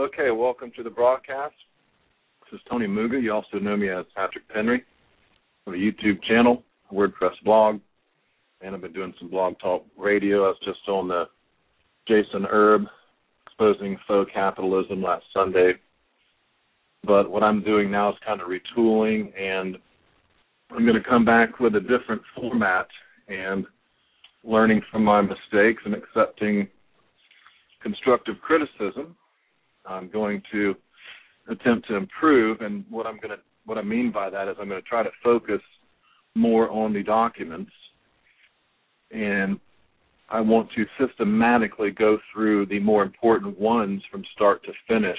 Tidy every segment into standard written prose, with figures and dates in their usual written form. Okay, welcome to the broadcast. This is Tony Muga. You also know me as Patrick Penry. I have a YouTube channel, a WordPress blog, and I've been doing some Blog Talk Radio. I was just on the Jason Herb exposing faux capitalism last Sunday. But what I'm doing now is kind of retooling, and I'm going to come back with a different format and learning from my mistakes and accepting constructive criticism. I'm going to attempt to improve, and what I mean by that is I'm going to try to focus more on the documents, and I want to systematically go through the more important ones from start to finish,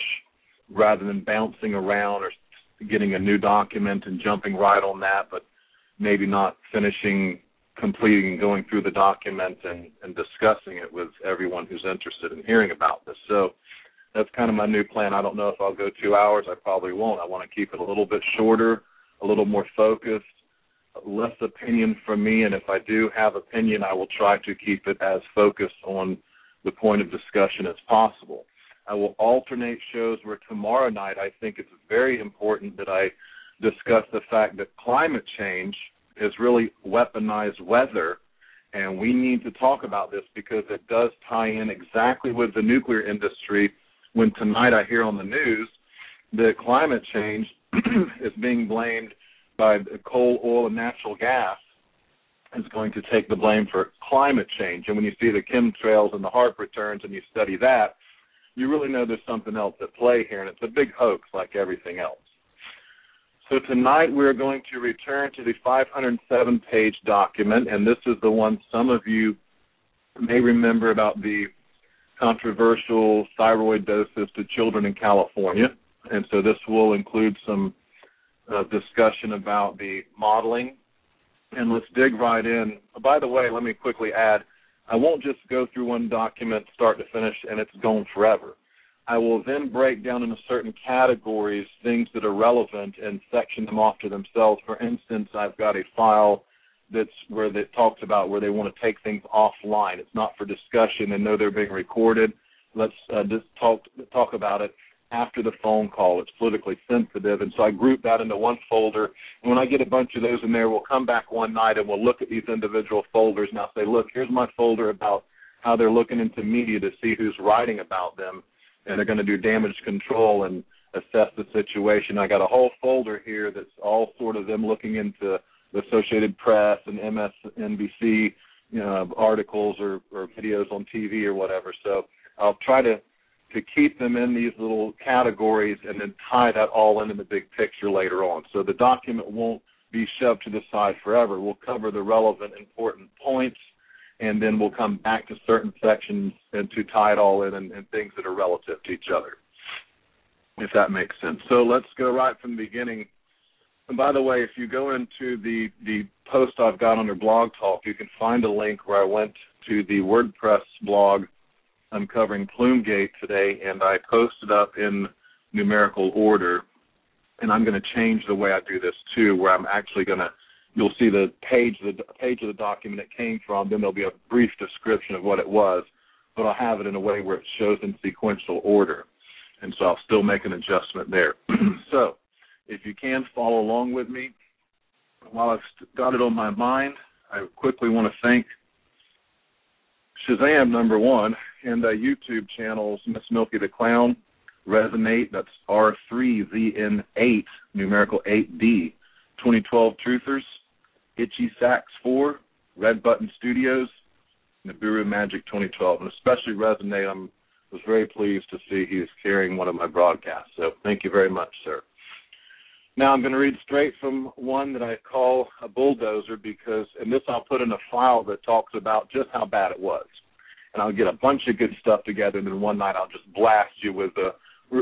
rather than bouncing around or getting a new document and jumping right on that, but maybe not finishing, completing, going through the document and discussing it with everyone who's interested in hearing about this. So that's kind of my new plan. I don't know if I'll go 2 hours. I probably won't. I want to keep it a little bit shorter, a little more focused, less opinion from me. And if I do have opinion, I will try to keep it as focused on the point of discussion as possible. I will alternate shows where tomorrow night I think it's very important that I discuss the fact that climate change is really weaponized weather, and we need to talk about this because it does tie in exactly with the nuclear industry. When tonight I hear on the news that climate change is being blamed by coal, oil, and natural gas is going to take the blame for climate change. And when you see the chemtrails and the HAARP returns and you study that, you really know there's something else at play here, and it's a big hoax like everything else. So tonight we're going to return to the 507-page document, and this is the one some of you may remember about the controversial thyroid doses to children in California. And so this will include some discussion about the modeling. And let's dig right in. By the way, let me quickly add, I won't just go through one document start to finish and it's gone forever. I will then break down into certain categories things that are relevant and section them off to themselves. For instance, I've got a file that's where it talks about where they want to take things offline. It's not for discussion. They know they're being recorded. Let's just talk about it after the phone call. It's politically sensitive. And so I group that into one folder. And when I get a bunch of those in there, we'll come back one night and we'll look at these individual folders. And I'll say, look, here's my folder about how they're looking into media to see who's writing about them. And they're going to do damage control and assess the situation. I got a whole folder here that's all sort of them looking into the Associated Press and MSNBC, you know, articles or videos on TV or whatever. So I'll try to keep them in these little categories and then tie that all into the big picture later on. So the document won't be shoved to the side forever. We'll cover the relevant, important points, and then we'll come back to certain sections and to tie it all in and things that are relative to each other, if that makes sense. So let's go right from the beginning. And by the way, if you go into the post I've got on your Blog Talk, you can find a link where I went to the WordPress blog. I'm covering PlumeGate today, and I posted up in numerical order. And I'm going to change the way I do this, too, where I'm actually going to, you'll see the page of the document it came from. Then there'll be a brief description of what it was. But I'll have it in a way where it shows in sequential order. And so I'll still make an adjustment there. So, if you can follow along with me, while I've got it on my mind, I quickly want to thank Shazam, number one, and YouTube channels, Miss Milky the Clown, Resonate, that's R3ZN8, numerical 8D, 2012 Truthers, Itchy Sacks 4, Red Button Studios, Nibiru Magic 2012, and especially Resonate, I was very pleased to see he was carrying one of my broadcasts, so thank you very much, sir. Now I'm going to read straight from one that I call a bulldozer because, and this I'll put in a file that talks about just how bad it was. And I'll get a bunch of good stuff together, and then one night I'll just blast you with the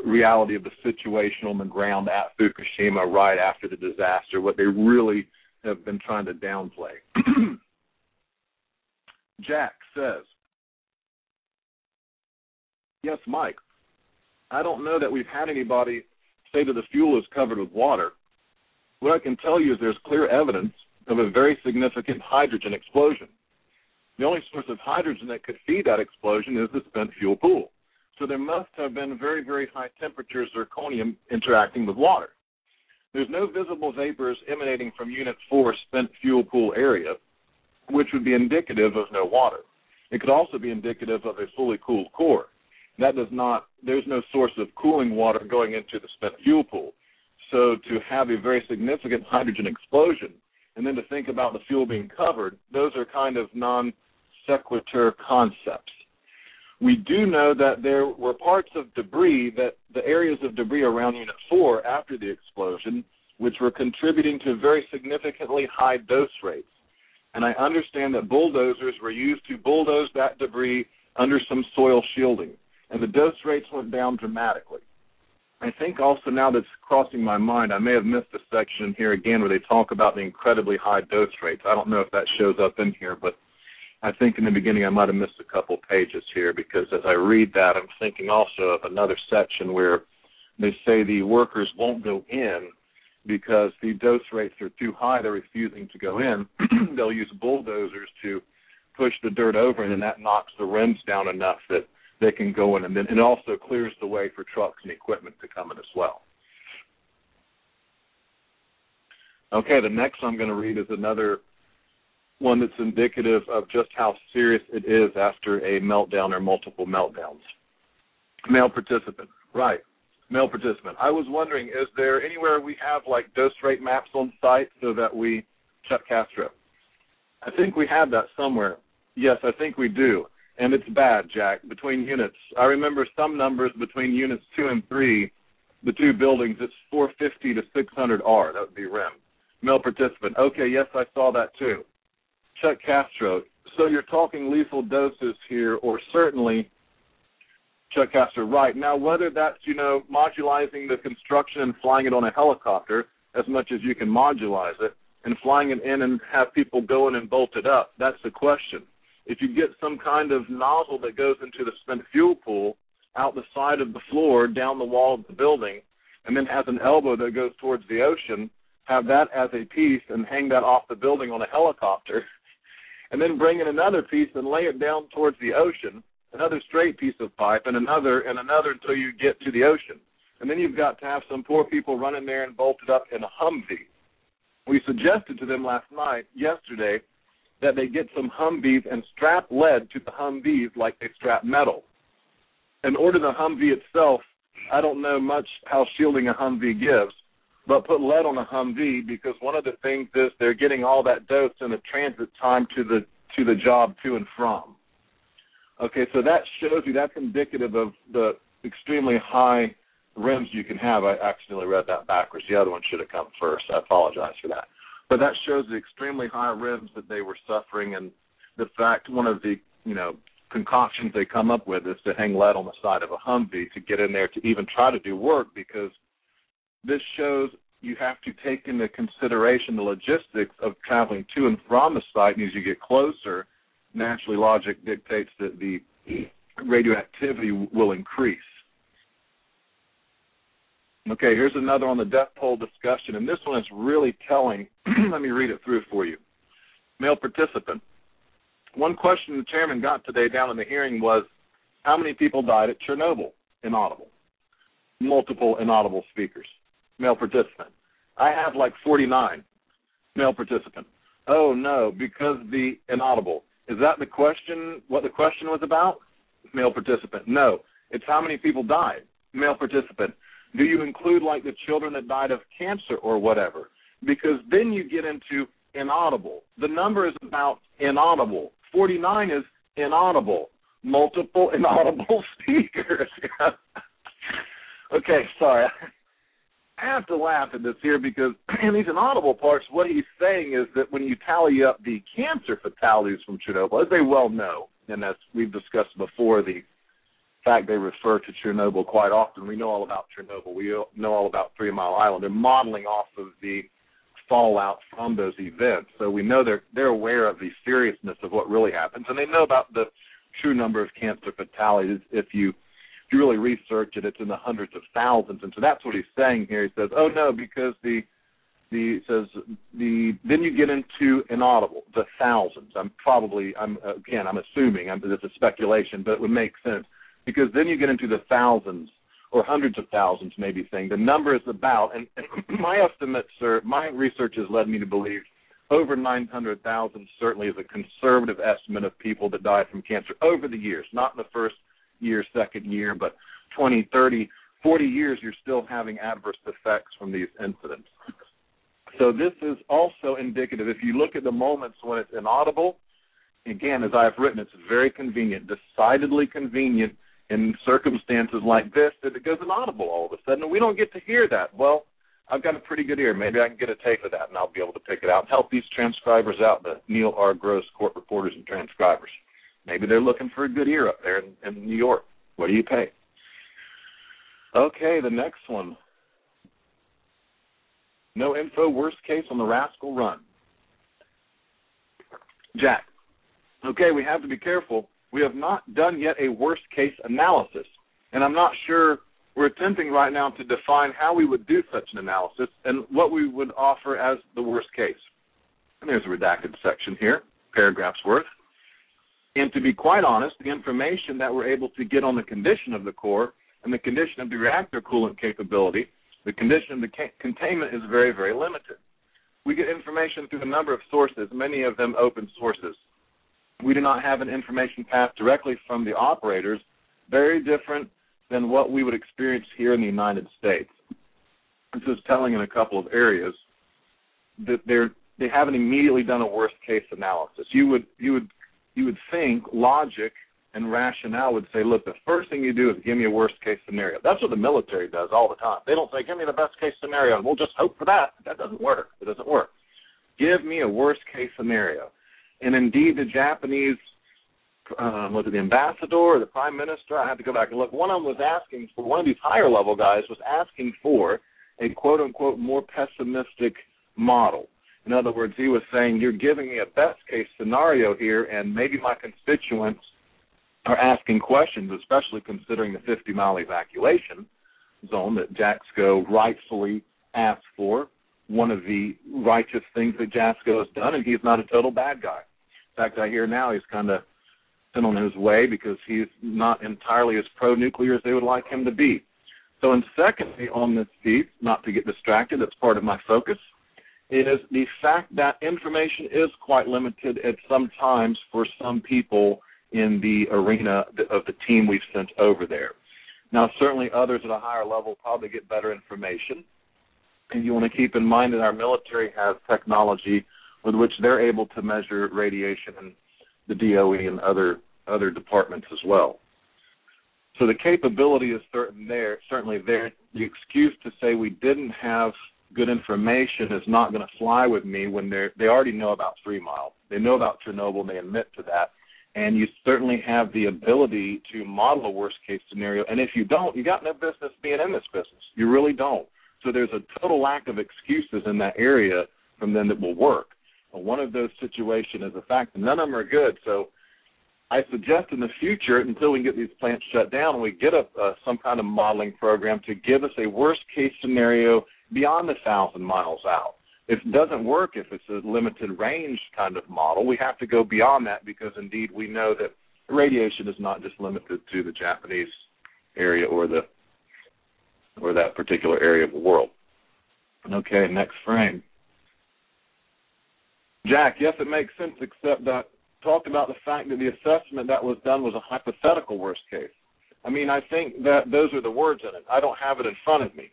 reality of the situation on the ground at Fukushima right after the disaster, what they really have been trying to downplay. Jack says, yes, Mike, I don't know that we've had anybody say that the fuel is covered with water. What I can tell you is there's clear evidence of a very significant hydrogen explosion. The only source of hydrogen that could feed that explosion is the spent fuel pool. So there must have been very, very high temperatures zirconium interacting with water. There's no visible vapors emanating from Unit 4 spent fuel pool area, which would be indicative of no water. It could also be indicative of a fully cooled core. That does not, there's no source of cooling water going into the spent fuel pool. So to have a very significant hydrogen explosion and then to think about the fuel being covered, those are kind of non-sequitur concepts. We do know that there were parts of debris, that the areas of debris around Unit 4 after the explosion, which were contributing to very significantly high dose rates. And I understand that bulldozers were used to bulldoze that debris under some soil shielding, and the dose rates went down dramatically. I think also, now that's crossing my mind, I may have missed a section here again where they talk about the incredibly high dose rates. I don't know if that shows up in here, but I think in the beginning I might have missed a couple pages here, because as I read that, I'm thinking also of another section where they say the workers won't go in because the dose rates are too high. They're refusing to go in. They'll use bulldozers to push the dirt over, and then that knocks the rims down enough that they can go in, and then it also clears the way for trucks and equipment to come in as well. Okay, the next I'm going to read is another one that's indicative of just how serious it is after a meltdown or multiple meltdowns. Male participant, right, male participant. I was wondering, is there anywhere we have like dose rate maps on site so that we, Chuck Castro? I think we have that somewhere. Yes, I think we do. And it's bad, Jack, between units. I remember some numbers between units 2 and 3, the two buildings, it's 450 to 600 R. That would be REM. Male participant. Okay, yes, I saw that too. Chuck Castro, so you're talking lethal doses here, or certainly, Chuck Castro, right. Now, whether that's, you know, modularizing the construction and flying it on a helicopter as much as you can modulize it and flying it in and have people go in and bolt it up, that's the question. If you get some kind of nozzle that goes into the spent fuel pool out the side of the floor, down the wall of the building, and then has an elbow that goes towards the ocean, have that as a piece and hang that off the building on a helicopter, and then bring in another piece and lay it down towards the ocean, another straight piece of pipe, and another until you get to the ocean. And then you've got to have some poor people run in there and bolt it up in a Humvee. We suggested to them yesterday, that they get some Humvees and strap lead to the Humvees like they strap metal. In order to the Humvee itself, I don't know much how shielding a Humvee gives, but put lead on a Humvee, because one of the things is they're getting all that dose in the transit time to the job to and from. Okay, so that shows you, that's indicative of the extremely high rims you can have. I accidentally read that backwards. The other one should have come first. I apologize for that. But that shows the extremely high rims that they were suffering, and the fact one of the, you know, concoctions they come up with is to hang lead on the side of a Humvee to get in there to even try to do work, because this shows you have to take into consideration the logistics of traveling to and from the site, and as you get closer, naturally logic dictates that the radioactivity will increase. Okay, here's another on the death toll discussion, and this one is really telling. Let me read it through for you. Male participant. One question the chairman got today down in the hearing was, how many people died at Chernobyl? Inaudible. Multiple inaudible speakers. Male participant. I have like 49. Male participant. Oh, no, because the inaudible. Is that the question, what the question was about? Male participant. No, it's how many people died. Male participant. Do you include, like, the children that died of cancer or whatever? Because then you get into inaudible. The number is about inaudible. 49 is inaudible. Multiple inaudible speakers. Okay, sorry. I have to laugh at this here because in these inaudible parts, what he's saying is that when you tally up the cancer fatalities from Chernobyl, as they well know, and as we've discussed before, the fact they refer to Chernobyl quite often. We know all about Chernobyl. We know all about 3 Mile Island. They're modeling off of the fallout from those events. So we know they're aware of the seriousness of what really happens, and they know about the true number of cancer fatalities. If you really research it, it's in the hundreds of thousands. And so that's what he's saying here. He says, oh, no, because then you get into inaudible, the thousands. I'm assuming, this is speculation, but it would make sense. because then you get into the thousands or hundreds of thousands maybe thing. The number is about, and my estimate, sir, my research has led me to believe over 900,000 certainly is a conservative estimate of people that died from cancer over the years, not in the first year, second year, but 20, 30, 40 years, you're still having adverse effects from these incidents. So this is also indicative. If you look at the moments when it's inaudible, again, as I've written, it's very convenient, decidedly convenient in circumstances like this that it goes inaudible all of a sudden, and we don't get to hear that. Well, I've got a pretty good ear. Maybe I can get a tape of that, and I'll be able to pick it out and help these transcribers out, the Neil R. Gross court reporters and transcribers. Maybe they're looking for a good ear up there in New York. What do you pay? Okay, the next one. No info, worst case on the Rascal run. Jack. Okay, we have to be careful. We have not done yet a worst-case analysis, and I'm not sure we're attempting right now to define how we would do such an analysis and what we would offer as the worst case. And there's a redacted section here, paragraphs worth. And to be quite honest, the information that we're able to get on the condition of the core and the condition of the reactor coolant capability, the condition of the containment is very, very limited. We get information through a number of sources, many of them open sources. We do not have an information path directly from the operators, very different than what we would experience here in the United States. This is telling in a couple of areas that they haven't immediately done a worst-case analysis. You would think logic and rationale would say, look, the first thing you do is give me a worst-case scenario. That's what the military does all the time. They don't say, give me the best-case scenario, and we'll just hope for that. That doesn't work. It doesn't work. Give me a worst-case scenario. And indeed, the Japanese, was it the ambassador or the prime minister? I had to go back and look. One of them was asking for, one of these higher-level guys was asking for a quote-unquote more pessimistic model. In other words, he was saying, you're giving me a best-case scenario here, and maybe my constituents are asking questions, especially considering the 50-mile evacuation zone that Jaczko rightfully asked for, one of the righteous things that Jaczko has done, and he's not a total bad guy. In fact, I hear now he's kind of sent on his way because he's not entirely as pro-nuclear as they would like him to be. So, and secondly, on this piece, not to get distracted, that's part of my focus, is the fact that information is quite limited at some times for some people in the arena of the team we've sent over there. Now, certainly others at a higher level probably get better information, and you want to keep in mind that our military has technology with which they're able to measure radiation and the DOE and other departments as well. So the capability is certainly there. The excuse to say we didn't have good information is not going to fly with me when they already know about 3 Mile. They know about Chernobyl, and they admit to that. And you certainly have the ability to model a worst-case scenario. And if you don't, you got no business being in this business. You really don't. So there's a total lack of excuses in that area from them that will work. But one of those situations is a fact, and none of them are good. So I suggest in the future, until we get these plants shut down, we get some kind of modeling program to give us a worst-case scenario beyond the 1,000 miles out. If it doesn't work, if it's a limited range kind of model, we have to go beyond that because, indeed, we know that radiation is not just limited to the Japanese area or that particular area of the world. Okay, next frame. Jack, yes, it makes sense, except that talked about the fact that the assessment that was done was a hypothetical worst case. I mean, I think that those are the words in it. I don't have it in front of me.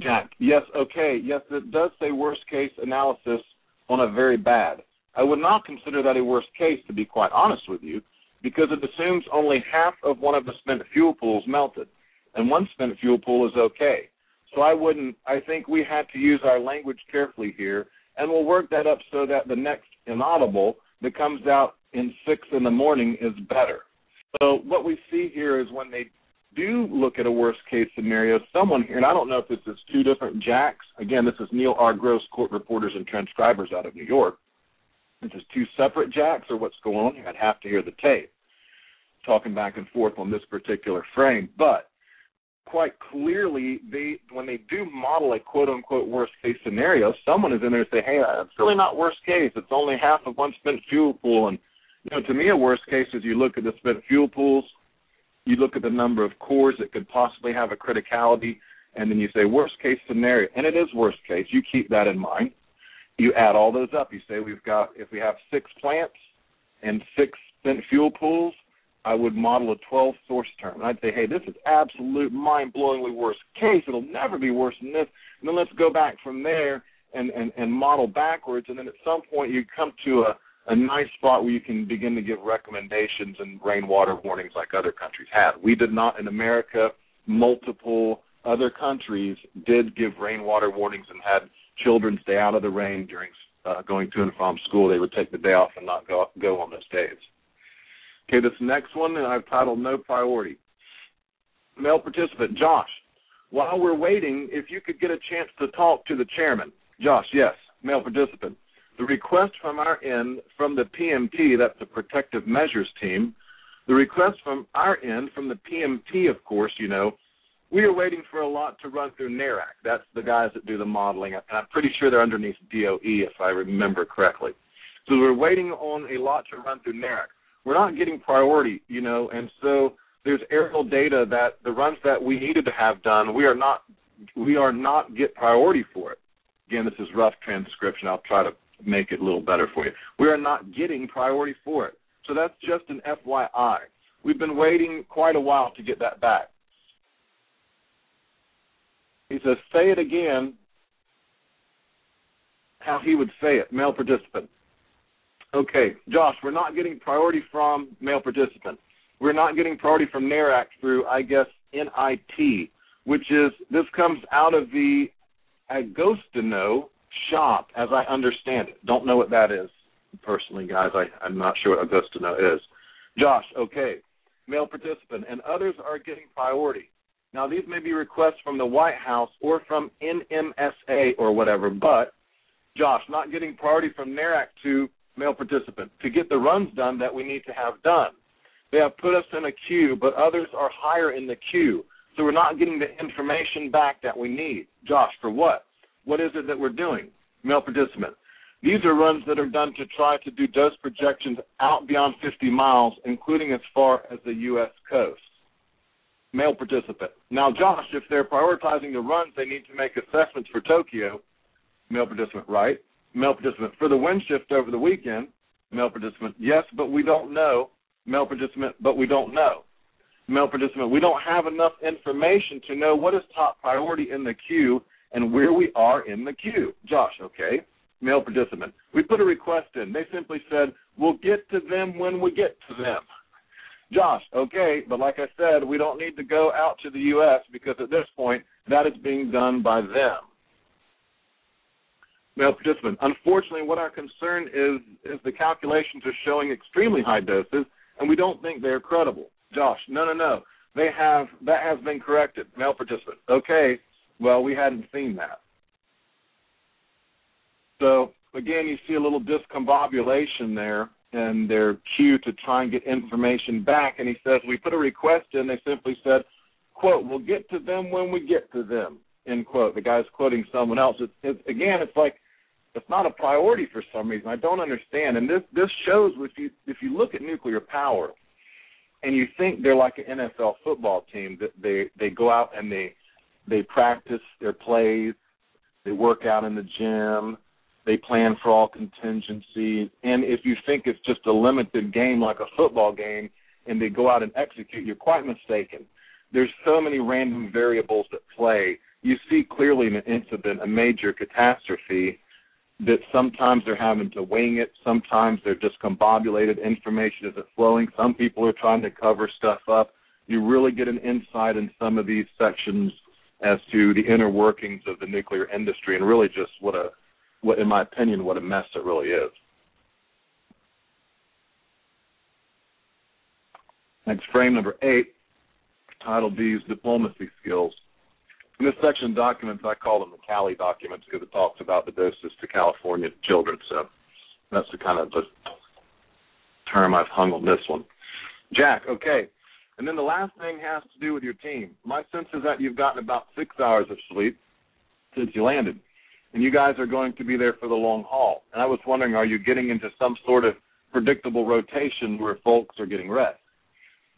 Jack, yes, okay, yes, it does say worst case analysis on a very bad. I would not consider that a worst case, to be quite honest with you, because it assumes only half of one of the spent fuel pools melted. And one spent fuel pool is okay. So I think we had to use our language carefully here, and we'll work that up so that the next inaudible that comes out in 6 in the morning is better. So what we see here is when they do look at a worst-case scenario, someone here, and I don't know if this is two different Jacks. Again, this is Neil R. Gross, court reporters and transcribers out of New York. This is two separate Jacks or what's going on here. I'd have to hear the tape talking back and forth on this particular frame. But quite clearly, when they do model a quote-unquote worst-case scenario, someone is in there and say, hey, it's really not worst case. It's only half of one spent fuel pool. And, you know, to me, a worst case is you look at the spent fuel pools you look at the number of cores that could possibly have a criticality, and then you say worst case scenario, and it is worst case. You keep that in mind. You add all those up. You say we've got, if we have 6 plants and 6 spent fuel pools, I would model a 12 source term. And I'd say, hey, this is absolute mind-blowingly worst case. It'll never be worse than this. And then let's go back from there and model backwards. And then at some point you come to a nice spot where you can begin to give recommendations and rainwater warnings like other countries have. We did not in America. Multiple other countries did give rainwater warnings and had children stay out of the rain during going to and from school. They would take the day off and not go on those days. Okay, this next one, and I've titled No Priority. Male participant, Josh, while we're waiting, if you could get a chance to talk to the chairman. Josh, yes, male participant. The request from our end from the PMT, that's the Protective Measures Team, the request from our end from the PMT, of course, you know, we are waiting for a lot to run through NARAC. That's the guys that do the modeling, and I'm pretty sure they're underneath DOE if I remember correctly. So we're waiting on a lot to run through NARAC. We're not getting priority, you know, and so there's aerial data that the runs that we needed to have done, we are not get priority for it. Again, this is rough transcription. I'll try to make it a little better for you. We are not getting priority for it. So that's just an FYI. We've been waiting quite a while to get that back. He says, say it again, how he would say it, male participant. Okay, Josh, we're not getting priority from male participant. We're not getting priority from NARAC through, I guess, NIT, which is, this comes out of the Agostino shop, as I understand it. Don't know what that is, personally, guys. I'm not sure what Agostino is. Josh, okay, male participant, and others are getting priority. Now, these may be requests from the White House or from NMSA or whatever, but, Josh, not getting priority from NARAC to male participant, to get the runs done that we need to have done. They have put us in a queue, but others are higher in the queue, so we're not getting the information back that we need. Josh, for what? What is it that we're doing? Male participant, these are runs that are done to try to do dose projections out beyond 50 miles, including as far as the U.S. coast. Male participant, now, Josh, if they're prioritizing the runs, they need to make assessments for Tokyo. Male participant, right. Male participant, for the wind shift over the weekend. Male participant, yes, but we don't know. Male participant, but we don't know. Male participant, we don't have enough information to know what is top priority in the queue and where we are in the queue. Josh, okay. Male participant, we put a request in. They simply said, we'll get to them when we get to them. Josh, okay, but like I said, we don't need to go out to the U.S. because at this point, that is being done by them. Male participant, unfortunately, what our concern is the calculations are showing extremely high doses, and we don't think they're credible. Josh, no. That has been corrected. Male participant, okay, well, we hadn't seen that. So, again, you see a little discombobulation there in their queue to try and get information back, and he says, we put a request in, they simply said, quote, we'll get to them when we get to them, end quote. The guy's quoting someone else. Again, it's like, it's not a priority for some reason. I don't understand. And this shows if you look at nuclear power and you think they're like an NFL football team, that they go out and they practice their plays, they work out in the gym, they plan for all contingencies. And if you think it's just a limited game like a football game and they go out and execute, you're quite mistaken. There's so many random variables that play. You see clearly in an incident, a major catastrophe, that sometimes they're having to wing it, sometimes they're discombobulated, information isn't flowing, some people are trying to cover stuff up. You really get an insight in some of these sections as to the inner workings of the nuclear industry and really just in my opinion, what a mess it really is. Next, frame number 8, titled These Diplomacy Skills. In this section, documents, I call them the Cali documents because it talks about the doses to California children. So that's the kind of the term I've hung on this one. Jack, okay. And then the last thing has to do with your team. My sense is that you've gotten about 6 hours of sleep since you landed, and you guys are going to be there for the long haul. And I was wondering, are you getting into some sort of predictable rotation where folks are getting rest?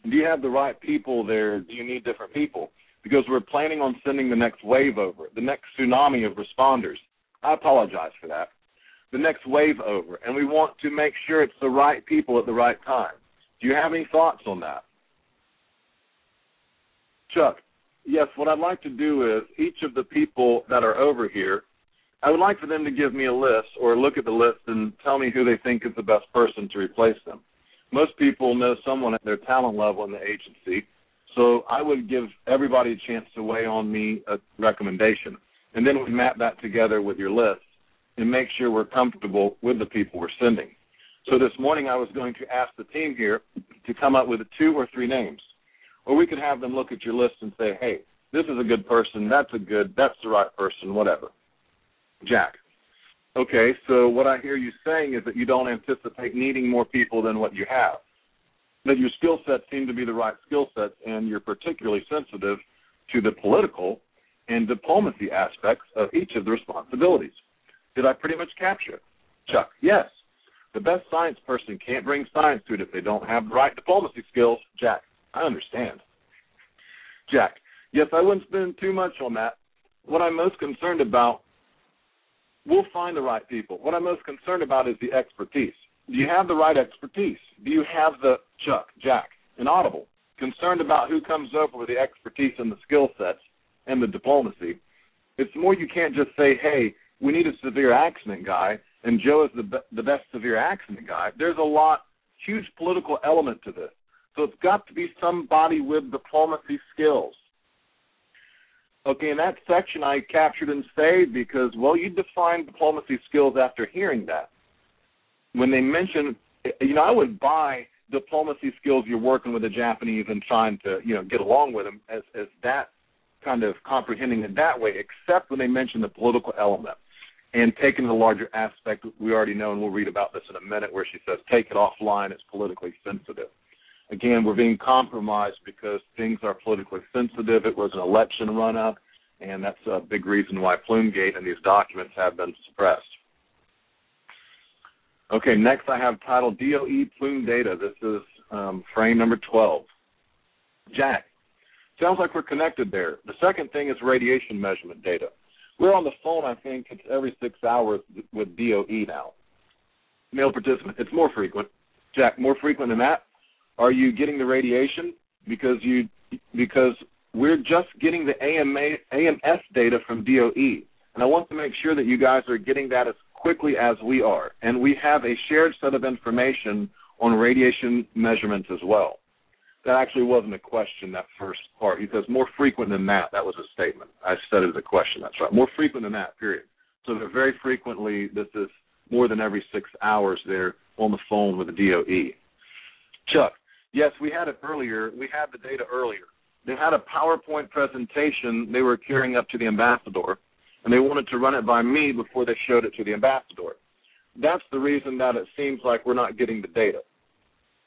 Do you have the right people there? Do you need different people? Because we're planning on sending the next wave over, the next tsunami of responders. I apologize for that. The next wave over, and we want to make sure it's the right people at the right time. Do you have any thoughts on that? Chuck, yes, what I'd like to do is each of the people that are over here, I would like for them to give me a list or look at the list and tell me who they think is the best person to replace them. Most people know someone at their talent level in the agency, so I would give everybody a chance to weigh on me a recommendation. And then we map that together with your list and make sure we're comfortable with the people we're sending. So this morning I was going to ask the team here to come up with 2 or 3 names. Or we could have them look at your list and say, hey, this is a good person, that's the right person, whatever. Jack, okay, so what I hear you saying is that you don't anticipate needing more people than what you have, that your skill sets seem to be the right skill sets, and you're particularly sensitive to the political and diplomacy aspects of each of the responsibilities. Did I pretty much capture it? Chuck, yes. The best science person can't bring science to it if they don't have the right diplomacy skills. Jack, I understand. Jack, yes, I wouldn't spend too much on that. What I'm most concerned about, we'll find the right people. What I'm most concerned about is the expertise. Do you have the right expertise? Do you have the, Chuck, Jack, and Audible, concerned about who comes over with the expertise and the skill sets and the diplomacy? It's more you can't just say, hey, we need a severe accident guy, and Joe is the best severe accident guy. There's a lot, huge political element to this. So it's got to be somebody with diplomacy skills. Okay, and that section I captured and saved because, well, you define diplomacy skills after hearing that. When they mention, you know, I would buy diplomacy skills you're working with a Japanese and trying to, you know, get along with them as that kind of comprehending it that way, except when they mention the political element. And taking the larger aspect, we already know, and we'll read about this in a minute, where she says, take it offline, it's politically sensitive. Again, we're being compromised because things are politically sensitive. It was an election run-up, and that's a big reason why PlumeGate and these documents have been suppressed. Okay, next I have titled DOE Plume Data. This is frame number 12. Jack, sounds like we're connected there. The second thing is radiation measurement data. We're on the phone, I think, it's every 6 hours with DOE now. Male participant, it's more frequent. Jack, more frequent than that? Are you getting the radiation? Because we're just getting the AMS data from DOE, and I want to make sure that you guys are getting that as quickly as we are. And we have a shared set of information on radiation measurements as well. That actually wasn't a question, that first part. He says, more frequent than that. That was a statement. I said it as a question. That's right. More frequent than that, period. So they're very frequently, this is more than every 6 hours they're on the phone with the DOE. Chuck, yes, we had it earlier. We had the data earlier. They had a PowerPoint presentation they were carrying up to the ambassador, and they wanted to run it by me before they showed it to the ambassador. That's the reason that it seems like we're not getting the data.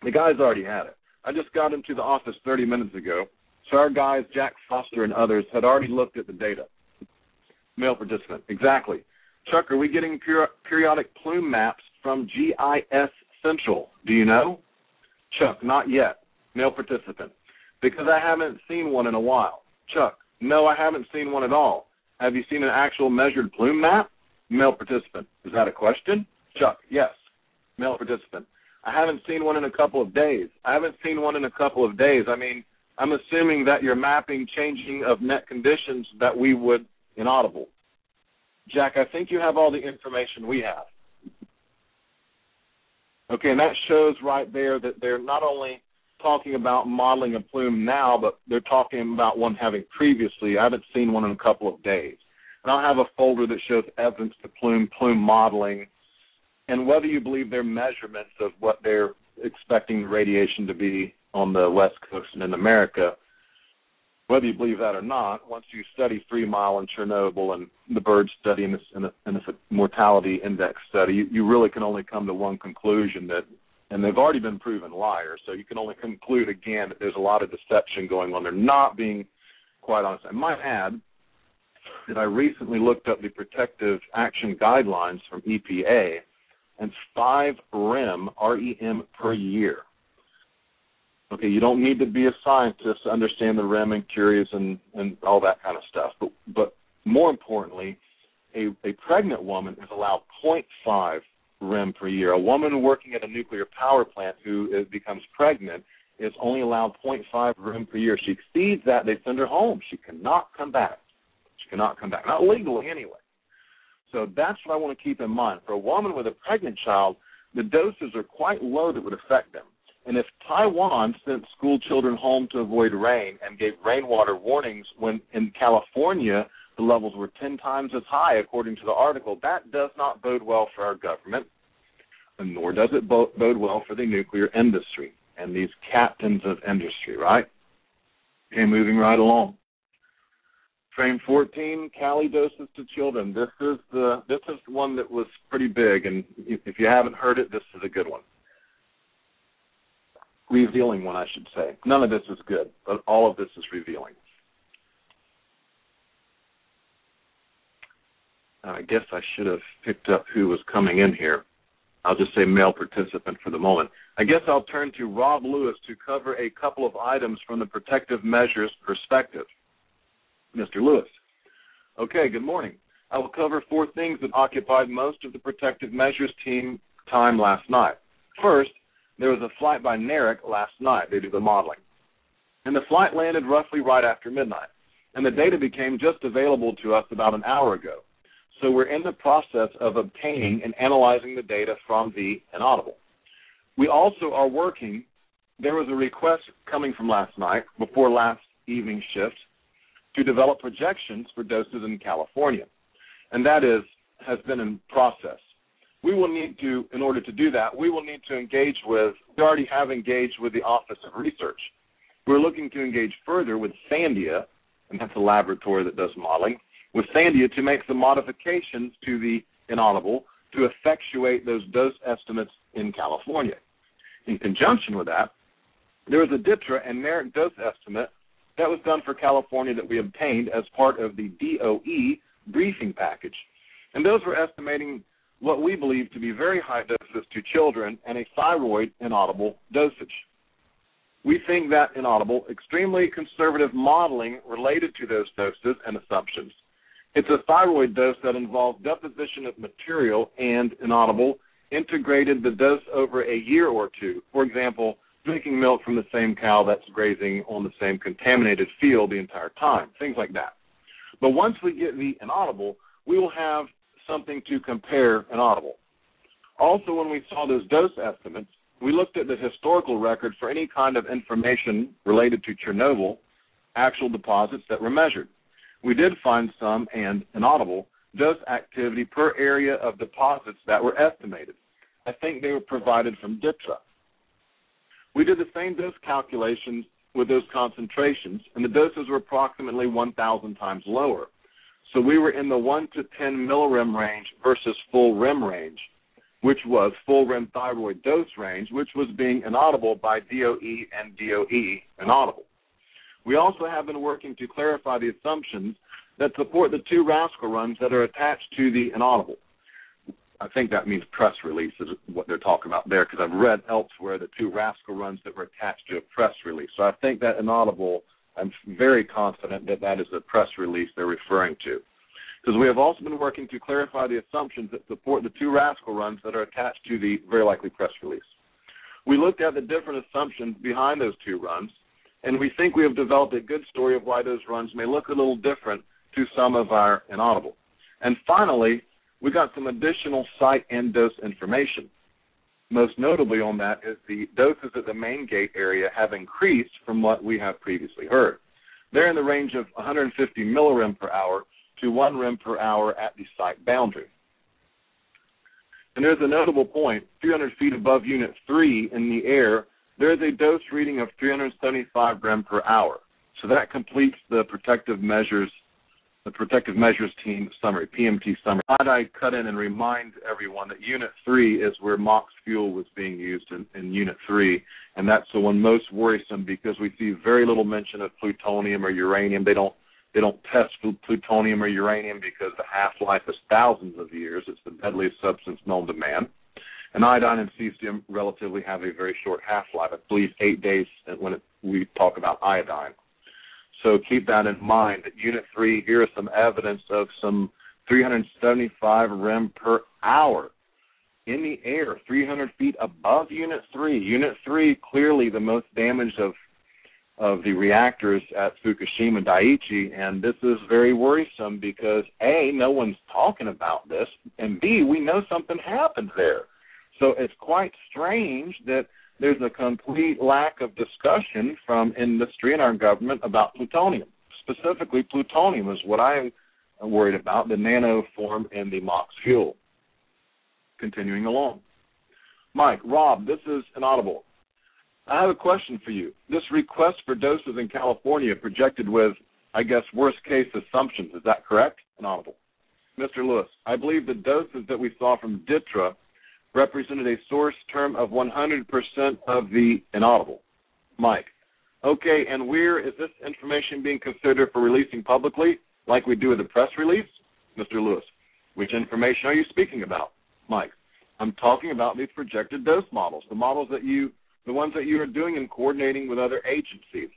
The guys already had it. I just got into the office 30 minutes ago, so our guys, Jack Foster and others, had already looked at the data. Male participant, exactly. Chuck, are we getting periodic plume maps from GIS Central? Do you know? Chuck, not yet. Male participant, because I haven't seen one in a while. Chuck, no, I haven't seen one at all. Have you seen an actual measured plume map? Male participant, is that a question? Chuck, yes. Male participant, I haven't seen one in a couple of days. I mean, I'm assuming that you're mapping changing of net conditions that we would in Audible. Jack, I think you have all the information we have. Okay, and that shows right there that they're not only talking about modeling a plume now, but they're talking about one having previously. I haven't seen one in a couple of days. And I'll have a folder that shows evidence to plume modeling, and whether you believe their measurements of what they're expecting radiation to be on the West Coast and in America, whether you believe that or not, once you study 3 Mile and Chernobyl and the bird study and this mortality index study, you really can only come to one conclusion that, and they've already been proven liars, so you can only conclude again that there's a lot of deception going on. They're not being quite honest. I might add that I recently looked up the Protective Action Guidelines from EPA, and 5 REM, R-E-M, per year. Okay, you don't need to be a scientist to understand the REM and Curies and all that kind of stuff. But more importantly, a pregnant woman is allowed 0.5 REM per year. A woman working at a nuclear power plant who becomes pregnant is only allowed 0.5 REM per year. She exceeds that, they send her home. She cannot come back. She cannot come back, not legally anyway. So that's what I want to keep in mind. For a woman with a pregnant child, the doses are quite low that would affect them. And if Taiwan sent school children home to avoid rain and gave rainwater warnings when in California the levels were 10 times as high, according to the article, that does not bode well for our government, and nor does it bode well for the nuclear industry and these captains of industry, right? Okay, moving right along. Frame 14, Cali doses to children. This is the one that was pretty big, and if you haven't heard it, this is a good one. Revealing one, I should say. None of this is good, but all of this is revealing. I guess I should have picked up who was coming in here. I'll just say male participant for the moment. I guess I'll turn to Rob Lewis to cover a couple of items from the protective measures perspective. Mr. Lewis. Okay, good morning. I will cover four things that occupied most of the protective measures team time last night. First, there was a flight by NARAC last night. They do the modeling. And the flight landed roughly right after midnight. And the data became just available to us about an hour ago. So we're in the process of obtaining and analyzing the data from the inaudible. We also are working. There was a request coming from last night, before last evening's shift, to develop projections for doses in California. And that has been in process. We will need to, in order to do that, we will need to engage with, we already have engaged with the Office of Research. We're looking to engage further with Sandia, and that's a laboratory that does modeling, with Sandia to make some modifications to the inaudible to effectuate those dose estimates in California. In conjunction with that, there is a DTRA and NARAC dose estimate that was done for California that we obtained as part of the DOE briefing package. And those were estimating what we believe to be very high doses to children and a thyroid inaudible dosage. We think that inaudible, extremely conservative modeling related to those doses and assumptions. It's a thyroid dose that involves deposition of material and inaudible, integrated the dose over a year or two. For example, drinking milk from the same cow that's grazing on the same contaminated field the entire time, things like that. But once we get the inaudible, we will have something to compare inaudible. Also, when we saw those dose estimates, we looked at the historical record for any kind of information related to Chernobyl, actual deposits that were measured. We did find some, and inaudible, dose activity per area of deposits that were estimated. I think they were provided from DTRA. We did the same dose calculations with those concentrations, and the doses were approximately 1,000 times lower. So we were in the 1 to 10 millirem range versus full REM range, which was full REM thyroid dose range, which was being inaudible by DOE and DOE inaudible. We also have been working to clarify the assumptions that support the two Rascal runs that are attached to the inaudible. I think that means press release is what they're talking about there, because I've read elsewhere the two Rascal runs that were attached to a press release. So I think that inaudible, I'm very confident that that is the press release they're referring to. Because we have also been working to clarify the assumptions that support the two Rascal runs that are attached to the very likely press release. We looked at the different assumptions behind those two runs, and we think we have developed a good story of why those runs may look a little different to some of our inaudible. And finally, we got some additional site and dose information. Most notably on that is the doses at the main gate area have increased from what we have previously heard. They're in the range of 150 millirem per hour to 1 rem per hour at the site boundary. And there's a notable point, 300 feet above Unit 3 in the air, there is a dose reading of 375 rem per hour. So that completes the Protective Measures Team summary, PMT summary. I cut in and remind everyone that Unit 3 is where MOX fuel was being used in Unit 3, and that's the one most worrisome because we see very little mention of plutonium or uranium. They don't test plutonium or uranium because the half-life is thousands of years. It's the deadliest substance known to man. And iodine and cesium relatively have a very short half-life, I believe 8 days when we talk about iodine. So keep that in mind. At Unit 3, here is some evidence of some 375 rem per hour in the air, 300 feet above Unit 3. Unit 3, clearly the most damaged of the reactors at Fukushima Daiichi, and this is very worrisome because, A, no one's talking about this, and B, we know something happened there. So it's quite strange that there's a complete lack of discussion from industry and our government about plutonium. Specifically, plutonium is what I am worried about, the nano form in the MOX fuel. Continuing along. Mike, Rob, this is inaudible. I have a question for you. This request for doses in California projected with, I guess, worst-case assumptions. Is that correct? Inaudible. Mr. Lewis, I believe the doses that we saw from DTRA represented a source term of 100% of the inaudible. Mike, okay, and where is this information being considered for releasing publicly, like we do with the press release? Mr. Lewis, which information are you speaking about? Mike, I'm talking about these projected dose models, the models that you... the ones that you are doing and coordinating with other agencies.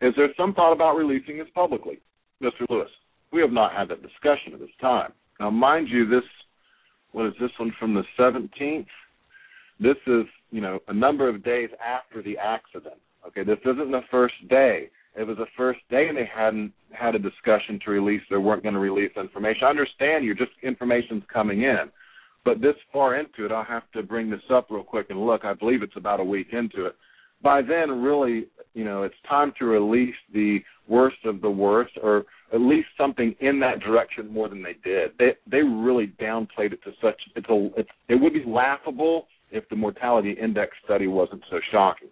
Is there some thought about releasing this publicly? Mr. Lewis, we have not had that discussion at this time. Now, mind you, this, what is this one from the 17th? This is, you know, a number of days after the accident. Okay, this isn't the first day. It was the first day and they hadn't had a discussion to release. They weren't going to release information. I understand you're just information's coming in. But this far into it, I'll have to bring this up real quick and look. I believe it's about a week into it. By then, really, you know, it's time to release the worst of the worst or at least something in that direction more than they did. They really downplayed it to such – it would be laughable if the mortality index study wasn't so shocking.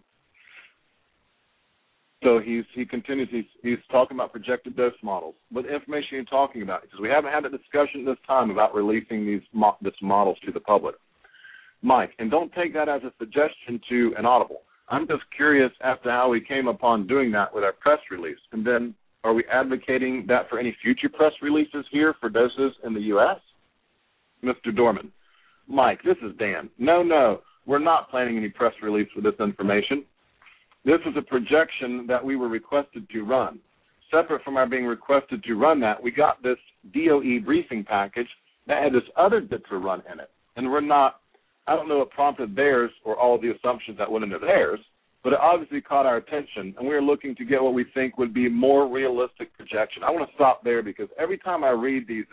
So he continues. He's talking about projected dose models. What information are you talking about? Because we haven't had a discussion this time about releasing these models to the public. Mike, and don't take that as a suggestion to inaudible. I'm just curious as to how we came upon doing that with our press release. And then are we advocating that for any future press releases here for doses in the U.S.? Mr. Dorman, Mike, this is Dan. No, we're not planning any press release with this information. This is a projection that we were requested to run. Separate from our being requested to run that, we got this DOE briefing package that had this other DTRA run in it. And we're not, I don't know what prompted theirs or all the assumptions that went into theirs, but it obviously caught our attention, and we were looking to get what we think would be more realistic projection. I want to stop there because every time I read these,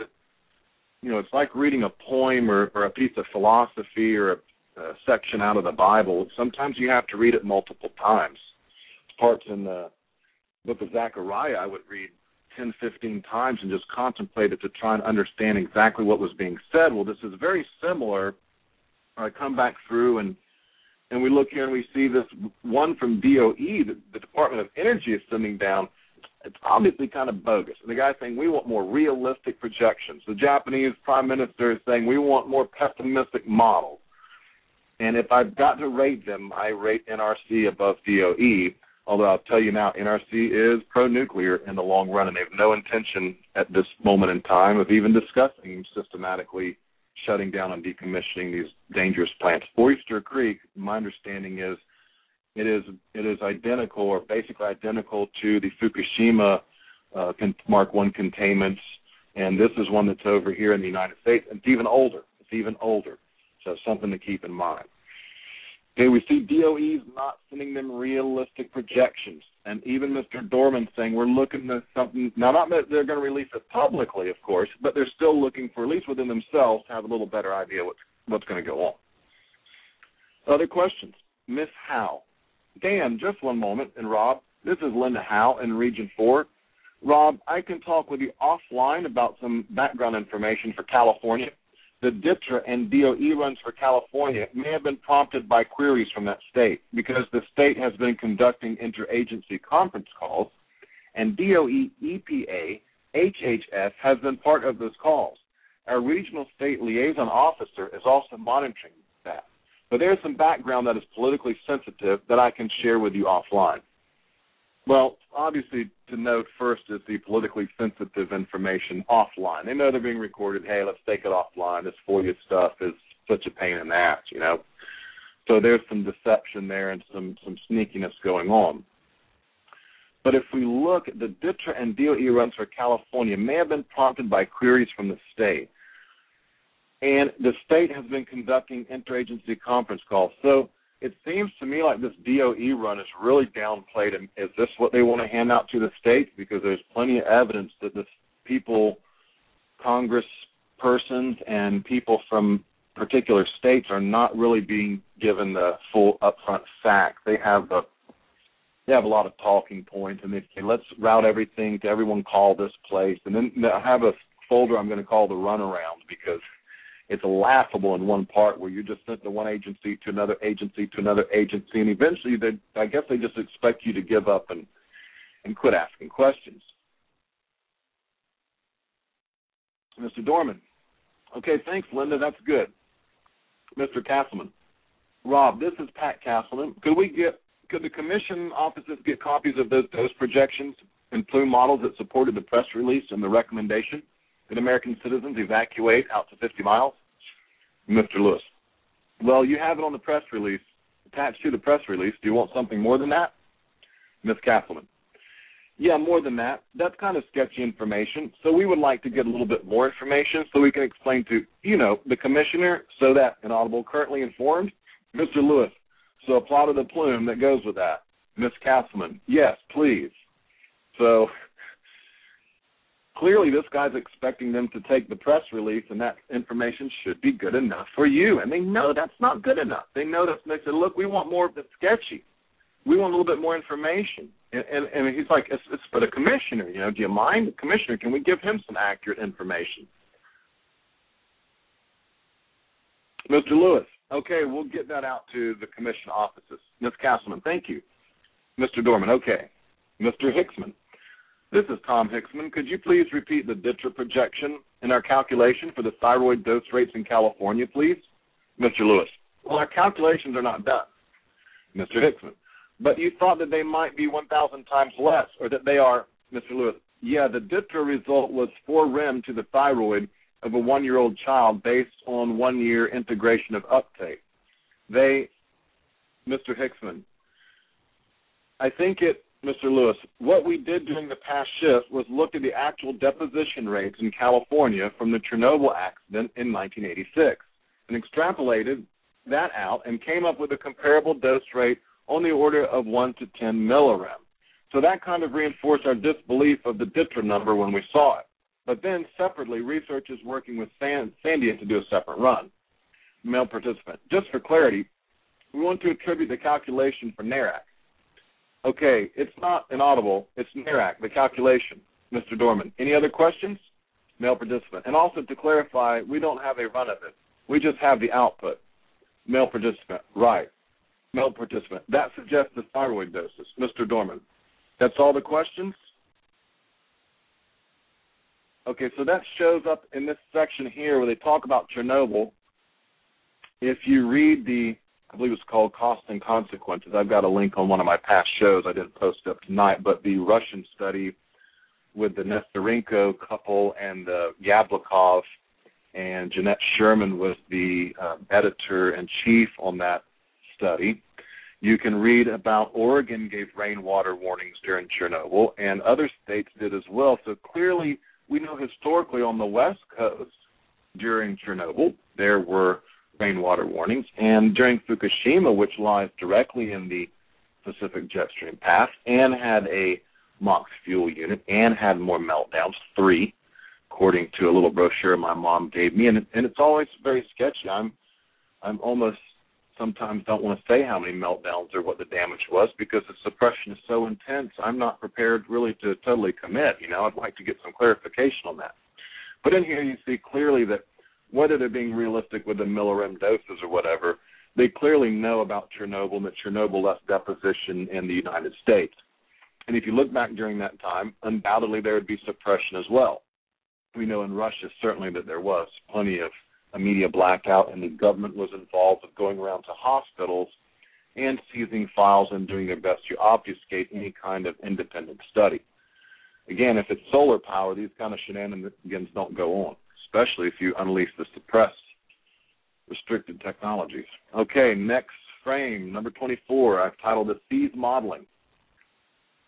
you know, it's like reading a poem or a piece of philosophy or a section out of the Bible. Sometimes you have to read it multiple times. Parts in the book of Zechariah I would read 10, 15 times and just contemplate it to try and understand exactly what was being said. Well, this is very similar. I come back through and we look here and we see this one from DOE, the Department of Energy is sending down. It's obviously kind of bogus. And the guy's saying, we want more realistic projections. The Japanese Prime Minister is saying, we want more pessimistic models. And if I've got to rate them, I rate NRC above DOE, although I'll tell you now, NRC is pro-nuclear in the long run, and they have no intention at this moment in time of even discussing systematically shutting down and decommissioning these dangerous plants. Oyster Creek, my understanding is it is identical or basically identical to the Fukushima Mark I containments, and this is one that's over here in the United States. It's even older. So something to keep in mind. Okay, we see DOE's not sending them realistic projections, and even Mr. Dorman saying we're looking at something. Now, not that they're going to release it publicly, of course, but they're still looking for, at least within themselves, to have a little better idea what's going to go on. Other questions? Miss Howe. Dan, just one moment, and Rob, this is Linda Howe in Region 4. Rob, I can talk with you offline about some background information for California. The DTRA and DOE runs for California may have been prompted by queries from that state because the state has been conducting interagency conference calls, and DOE, EPA, HHS has been part of those calls. Our regional state liaison officer is also monitoring that. But there's some background that is politically sensitive that I can share with you offline. Well, obviously, to note first is the politically sensitive information offline. They know they're being recorded. Hey, let's take it offline. This FOIA stuff is such a pain in the ass, you know. So there's some deception there and some sneakiness going on. But if we look, the DTRA and DOE runs for California may have been prompted by queries from the state. And the state has been conducting interagency conference calls. So it seems to me like this DOE run is really downplayed. And is this what they want to hand out to the states? Because there's plenty of evidence that the people, Congress persons, and people from particular states are not really being given the full upfront facts. They have a lot of talking points, and they say, let's route everything to everyone, call this place. And then I have a folder I'm going to call the runaround, because it's laughable in one part where you just sent the one agency to another agency to another agency, and eventually I guess they just expect you to give up and quit asking questions. Mr. Dorman. Okay, thanks, Linda. That's good. Mr. Castleman. Rob, this is Pat Castleman. Could the commission offices get copies of those projections and plume models that supported the press release and the recommendation that American citizens evacuate out to 50 miles? Mr. Lewis. Well, you have it on the press release, attached to the press release. Do you want something more than that? Ms. Castleman. Yeah, more than that. That's kind of sketchy information, so we would like to get a little bit more information so we can explain to, the commissioner, so that inaudible currently informed, Mr. Lewis. So a plot of the plume that goes with that. Ms. Castleman, yes, please. So clearly this guy's expecting them to take the press release, and that information should be good enough for you. And they know that's not good enough. They know that's, they said, look, we want more of the sketchy. We want a little bit more information. And he's like, it's for the commissioner, do you mind? The commissioner, can we give him some accurate information? Mr. Lewis, okay, we'll get that out to the commission offices. Ms. Castleman, thank you. Mr. Dorman, okay. Mr. Hicksman, this is Tom Hicksman. Could you please repeat the DTRA projection in our calculation for the thyroid dose rates in California, please? Mr. Lewis, well, our calculations are not done. Mr. Hicksman, but you thought that they might be 1,000 times less, or that they are, Mr. Lewis. Yeah, the DTRA result was 4 rem to the thyroid of a 1-year-old child based on 1-year integration of uptake. Mr. Hicksman, I think Mr. Lewis, what we did during the past shift was look at the actual deposition rates in California from the Chernobyl accident in 1986 and extrapolated that out and came up with a comparable dose rate on the order of 1 to 10 millirem. So that kind of reinforced our disbelief of the DTRA number when we saw it. But then separately, research is working with Sandia to do a separate run. Male participant. Just for clarity, we want to attribute the calculation for NARAC. Okay, it's not inaudible. It's NARAC, the calculation. Mr. Dorman. Any other questions? Male participant. And also to clarify, we don't have a run of it. We just have the output. Male participant. Right. Male participant. That suggests the thyroid doses. Mr. Dorman, that's all the questions? Okay, so that shows up in this section here where they talk about Chernobyl. If you read I believe it's called Cost and Consequences. I've got a link on one of my past shows. I didn't post it up tonight, but the Russian study with the Nestorenko couple and the Yablikov, and Jeanette Sherman was the editor-in-chief on that study. You can read about Oregon gave rainwater warnings during Chernobyl, and other states did as well. So clearly we know historically on the West Coast during Chernobyl there were rainwater warnings, and during Fukushima, which lies directly in the Pacific jet stream path and had a MOX fuel unit and had more meltdowns, 3, according to a little brochure my mom gave me. And it's always very sketchy. I'm almost sometimes don't want to say how many meltdowns or what the damage was because the suppression is so intense. I'm not prepared really to totally commit. I'd like to get some clarification on that. But in here you see clearly that whether they're being realistic with the millirem doses or whatever, they clearly know about Chernobyl and that Chernobyl left deposition in the United States. And if you look back during that time, undoubtedly there would be suppression as well. We know in Russia certainly that there was plenty of a media blackout, and the government was involved with going around to hospitals and seizing files and doing their best to obfuscate any kind of independent study. Again, if it's solar power, these kind of shenanigans don't go on, especially if you unleash the suppressed restricted technologies. Okay, next frame, number 24. I've titled it Seas Modeling.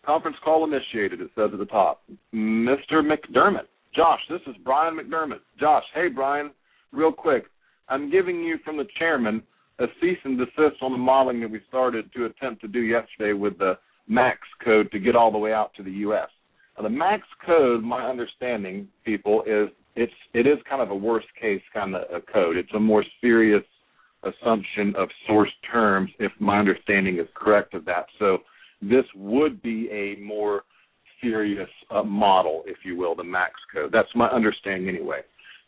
Conference call initiated, it says at the top. Mr. McDermott. Josh, this is Brian McDermott. Josh, hey, Brian, real quick. I'm giving you from the chairman a cease and desist on the modeling that we started to attempt to do yesterday with the MAX code to get all the way out to the U.S. Now, the MAX code, my understanding, people, is it is kind of a worst-case kind of a code. It's a more serious assumption of source terms, if my understanding is correct of that. So this would be a more serious model, if you will, the MAX code. That's my understanding anyway.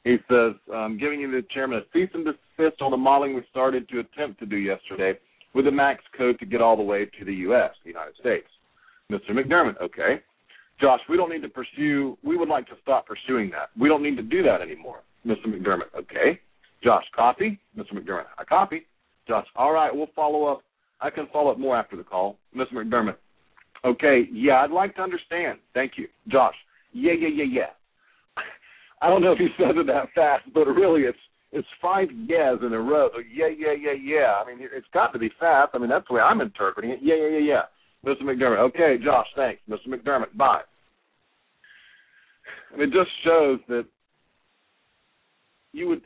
He says, I'm giving you the chairman a cease and desist on the modeling we started to attempt to do yesterday with the MAX code to get all the way to the U.S., the United States. Mr. McDermott, okay. Josh, we don't need to pursue, we would like to stop pursuing that. We don't need to do that anymore. Mr. McDermott, okay. Josh, copy. Mr. McDermott, I copy. Josh, all right, we'll follow up. I can follow up more after the call. Mr. McDermott, okay, yeah, I'd like to understand. Thank you. Josh, yeah. I don't know if he says it that fast, but really it's five yeahs in a row. So yeah. I mean, it's got to be fast. I mean, that's the way I'm interpreting it. Yeah. Mr. McDermott. Okay, Josh, thanks. Mr. McDermott, bye. And it just shows that you would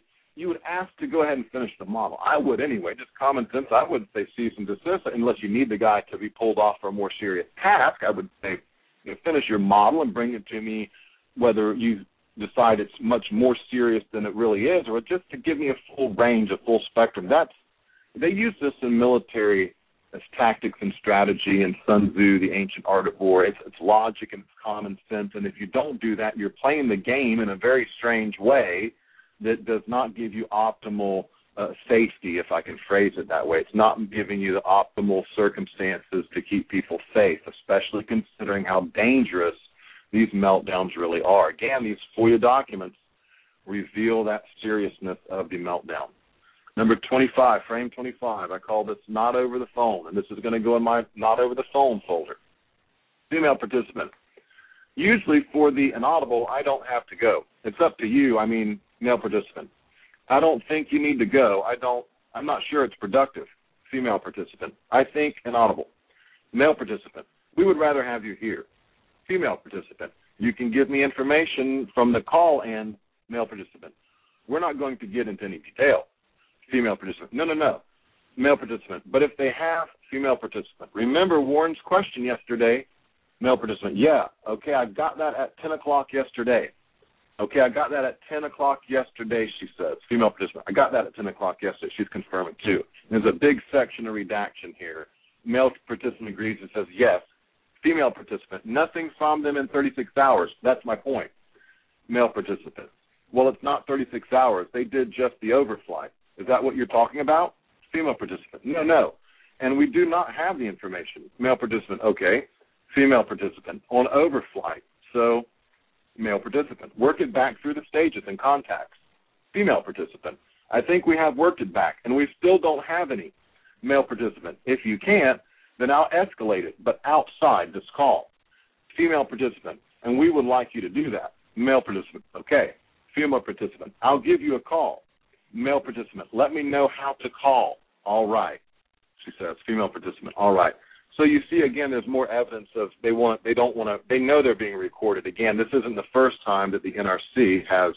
ask to go ahead and finish the model. I would anyway. Just common sense. I wouldn't say cease and desist unless you need the guy to be pulled off for a more serious task. I would say, you know, finish your model and bring it to me, whether you decide it's much more serious than it really is, or just to give me a full range, a full spectrum. They use this in military as tactics and strategy in Sun Tzu, The Ancient Art of War. It's logic and it's common sense, and if you don't do that, you're playing the game in a very strange way that does not give you optimal safety, if I can phrase it that way. It's not giving you the optimal circumstances to keep people safe, especially considering how dangerous these meltdowns really are. Again, these FOIA documents reveal that seriousness of the meltdown. Number 25, frame 25, I call this not over the phone, and this is going to go in my not over the phone folder. Female participant. Usually for the inaudible, I don't have to go. It's up to you. I mean, male participant. I don't think you need to go. I'm not sure it's productive. Female participant. I think inaudible. Male participant. We would rather have you here. Female participant, you can give me information from the call end. Male participant, we're not going to get into any detail. Female participant, no. Male participant, but if they have, female participant, remember Warren's question yesterday? Male participant, yeah, okay, I got that at 10 o'clock yesterday. Okay, I got that at 10 o'clock yesterday, she says. Female participant, I got that at 10 o'clock yesterday. She's confirming too. There's a big section of redaction here. Male participant agrees and says yes. Female participant, nothing from them in 36 hours. That's my point. Male participant, well, it's not 36 hours. They did just the overflight. Is that what you're talking about? Female participant, no. And we do not have the information. Male participant, okay. Female participant, on overflight. So, male participant, work it back through the stages and contacts. Female participant, I think we have worked it back, and we still don't have any. Male participant, if you can't, then I'll escalate it, but outside this call. Female participant, and we would like you to do that. Male participant, okay. Female participant, I'll give you a call. Male participant, let me know how to call. All right, she says. Female participant, all right. So you see, again, there's more evidence of they know they're being recorded. Again, this isn't the first time that the NRC has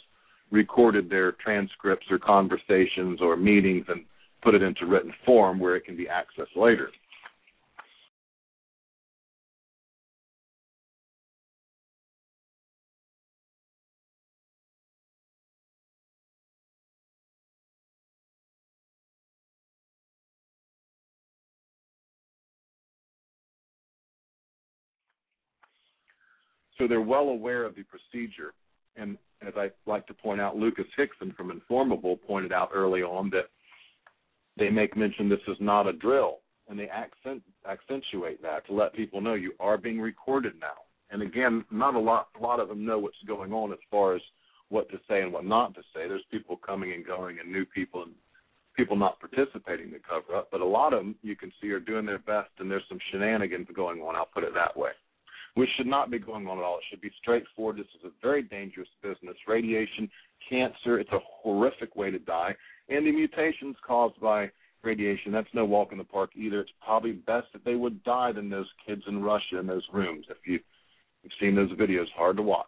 recorded their transcripts or conversations or meetings and put it into written form where it can be accessed later. So they're well aware of the procedure. And as I like to point out, Lucas Hickson from Informable pointed out early on that they make mention this is not a drill, and they accentuate that to let people know you are being recorded now. And, again, not a lot of them know what's going on as far as what to say and what not to say. There's people coming and going and new people and people not participating to cover up. But a lot of them, you can see, are doing their best, and there's some shenanigans going on. I'll put it that way. Which should not be going on at all. It should be straightforward. This is a very dangerous business. Radiation, cancer, it's a horrific way to die. and the mutations caused by radiation. That's no walk in the park either. It's probably best that they would die than those kids in Russia in those rooms. If you've seen those videos, hard to watch.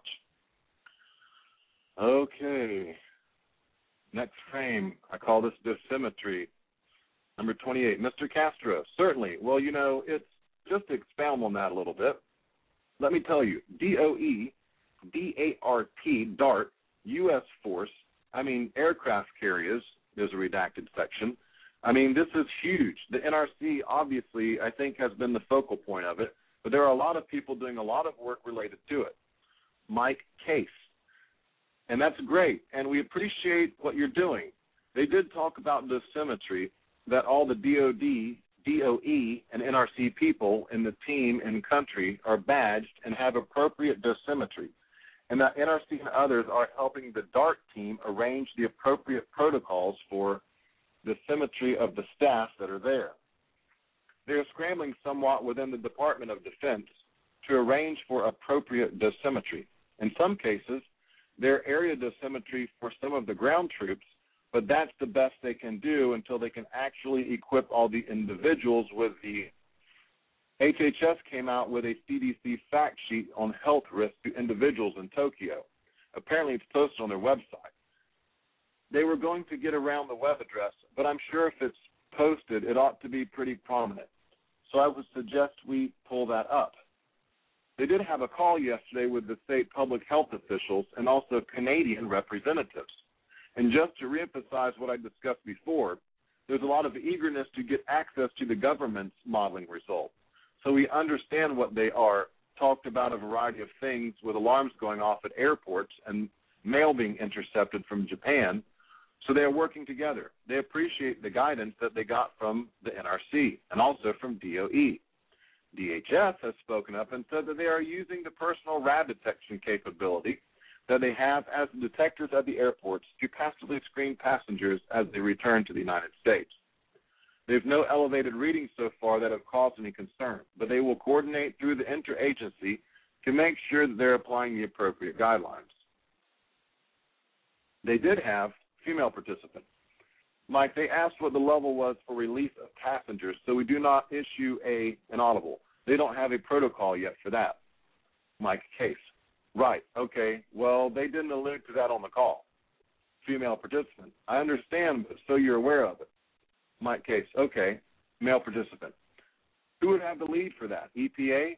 Okay. Next frame. I call this dissymmetry. Number 28, Mr. Castro. Certainly. Well, you know, it's just to expound on that a little bit. Let me tell you, DOE, D-A-R-T, DART, U.S. Force, I mean, aircraft carriers, there's a redacted section. I mean, this is huge. The NRC, obviously, I think has been the focal point of it, but there are a lot of people doing a lot of work related to it. Mike Case. And that's great, and we appreciate what you're doing. They did talk about dissymmetry, that all the DOD, DOE, and NRC people in the team and country are badged and have appropriate dissymmetry, and that NRC and others are helping the DART team arrange the appropriate protocols for dissymmetry of the staff that are there. They are scrambling somewhat within the Department of Defense to arrange for appropriate dissymmetry. In some cases, their area dissymmetry for some of the ground troops, but that's the best they can do until they can actually equip all the individuals with the HHS came out with a CDC fact sheet on health risk to individuals in Tokyo. Apparently it's posted on their website. They were going to get around the web address, but I'm sure if it's posted, it ought to be pretty prominent. So I would suggest we pull that up. They did have a call yesterday with the state public health officials and also Canadian representatives. And just to reemphasize what I discussed before, there's a lot of eagerness to get access to the government's modeling results. So we understand what they are, talked about a variety of things with alarms going off at airports and mail being intercepted from Japan. So they are working together. They appreciate the guidance that they got from the NRC and also from DOE. DHS has spoken up and said that they are using the personal rad detection capability that they have as detectors at the airports to passively screen passengers as they return to the United States. There's no elevated readings so far that have caused any concern, but they will coordinate through the interagency to make sure that they're applying the appropriate guidelines. They did have female participants. Mike, they asked what the level was for release of passengers, so we do not issue an audible. They don't have a protocol yet for that. Mike Case. Right, okay, well, they didn't allude to that on the call. Female participant. I understand, but so you're aware of it. Mike Case. Okay, male participant. Who would have the lead for that? EPA?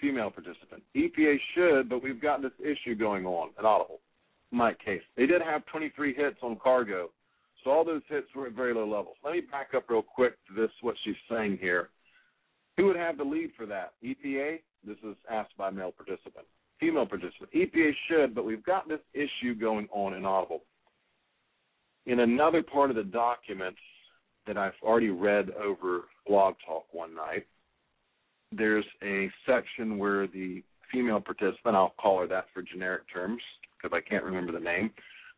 Female participant. EPA should, but we've got this issue going on, an audible. Mike Case. They did have 23 hits on cargo. So all those hits were at very low levels. Let me back up real quick to this, what she's saying here. Who would have the lead for that? EPA? This is asked by male participant. Female participant. EPA should, but we've got this issue going on in Audible. In another part of the documents that I've already read over Blog Talk one night, there's a section where the female participant, I'll call her that for generic terms because I can't remember the name,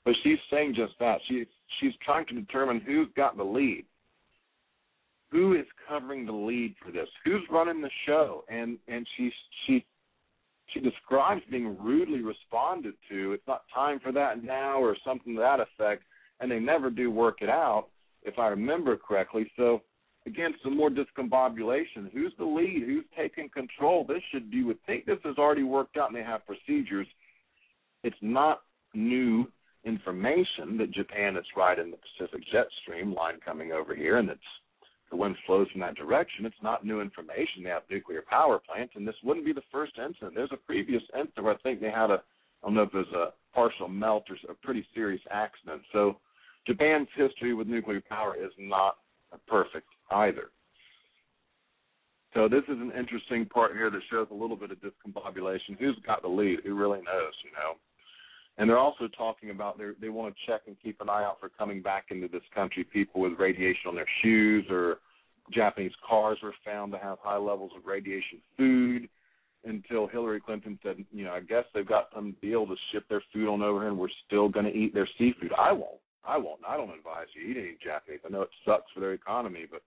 but she's saying just that. She's trying to determine who's got the lead. Who is covering the lead for this? Who's running the show? And she describes being rudely responded to. It's not time for that now or something to that effect, and they never do work it out, if I remember correctly. So, again, some more discombobulation. Who's the lead? Who's taking control? This should be, you would think this is already worked out and they have procedures. It's not new information that Japan is right in the Pacific jet stream line coming over here, and it's the wind flows in that direction. It's not new information. They have nuclear power plants, and this wouldn't be the first incident. There's a previous incident where I think they had I don't know if it was a partial melt or a pretty serious accident. So Japan's history with nuclear power is not perfect either. So this is an interesting part here that shows a little bit of discombobulation. Who's got the lead? Who really knows, you know? And they're also talking about they want to check and keep an eye out for coming back into this country, people with radiation on their shoes, or Japanese cars were found to have high levels of radiation food until Hillary Clinton said, you know, I guess they've got some deal to ship their food on over here and we're still going to eat their seafood. I won't. I don't advise you eat any Japanese. I know it sucks for their economy, but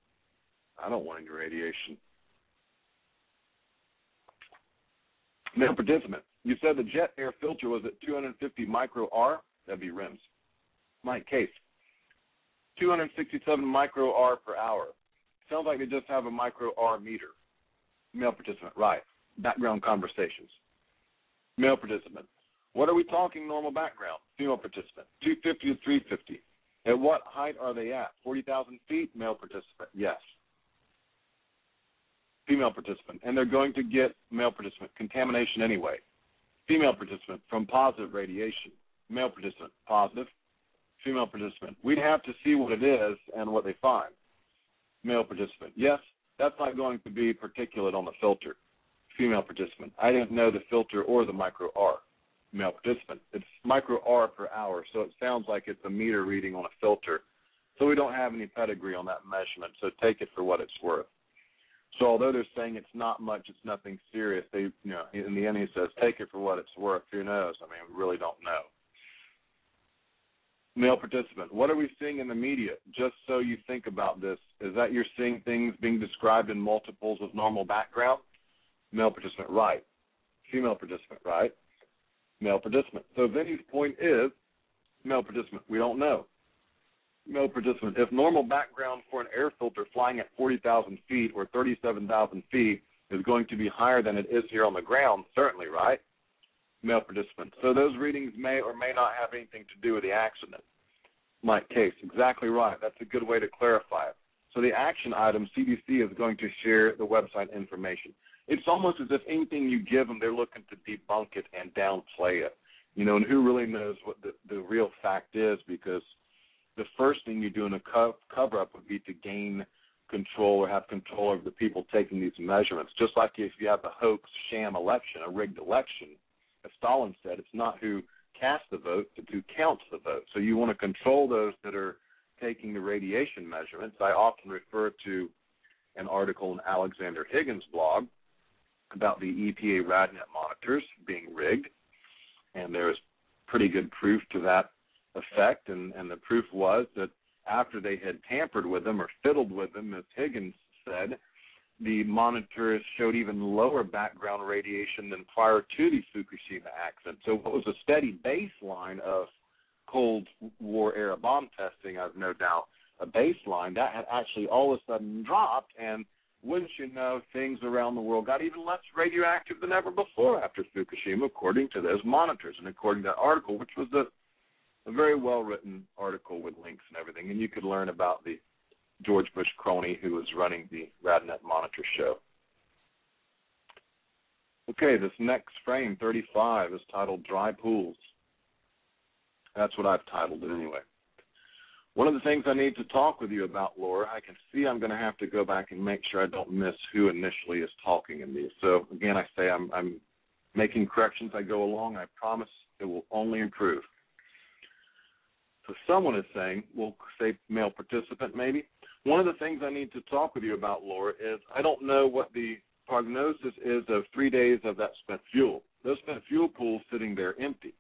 I don't want any radiation. Male participant. You said the jet air filter was at 250 micro R? That'd be REMS. Mike Case. 267 micro R per hour. Sounds like they just have a micro R meter. Male participant, right. Background conversations. Male participant. What are we talking normal background? Female participant. 250 to 350. At what height are they at? 40,000 feet, male participant. Yes. Female participant. And they're going to get male participant contamination anyway. Female participant from positive radiation. Male participant, positive. Female participant. We'd have to see what it is and what they find. Male participant. Yes, that's not going to be particulate on the filter. Female participant. I didn't know the filter or the micro R. Male participant. It's micro R per hour, so it sounds like it's a meter reading on a filter. So we don't have any pedigree on that measurement, so take it for what it's worth. So although they're saying it's not much, it's nothing serious, they, you know, in the end he says, take it for what it's worth. Who knows? I mean, we really don't know. Male participant. What are we seeing in the media? Just so you think about this, is that you're seeing things being described in multiples of normal background? Male participant, right. Female participant, right. Male participant. So Vinny's point is, male participant, we don't know. Male participant, if normal background for an air filter flying at 40,000 feet or 37,000 feet is going to be higher than it is here on the ground, certainly, right? Male participant. So those readings may or may not have anything to do with the accident. Mike Case, exactly right. That's a good way to clarify it. So the action item, CDC is going to share the website information. It's almost as if anything you give them, they're looking to debunk it and downplay it. You know, and who really knows what the real fact is, because the first thing you do in a cover-up would be to gain control or have control over the people taking these measurements. Just like if you have a hoax, sham election, a rigged election, as Stalin said, it's not who casts the vote, it's who counts the vote. So you want to control those that are taking the radiation measurements. I often refer to an article in Alexander Higgins' blog about the EPA RadNet monitors being rigged, and there was pretty good proof to that effect, and the proof was that after they had tampered with them or fiddled with them, as Higgins said, the monitors showed even lower background radiation than prior to the Fukushima accident. So what was a steady baseline of Cold War era bomb testing, I've no doubt, a baseline, that had actually all of a sudden dropped, and wouldn't you know, things around the world got even less radioactive than ever before after Fukushima, according to those monitors and according to that article, which was a very well-written article with links and everything. And you could learn about the George Bush crony who was running the RadNet monitor show. Okay, this next frame, 35, is titled Dry Pools. That's what I've titled it anyway. One of the things I need to talk with you about, Laura, I can see I'm going to have to go back and make sure I don't miss who initially is talking in these. So, again, I say I'm making corrections. I go along. I promise it will only improve. So someone is saying, we'll say male participant maybe. One of the things I need to talk with you about, Laura, is I don't know what the prognosis is of 3 days of that spent fuel. Those spent fuel pools sitting there empty.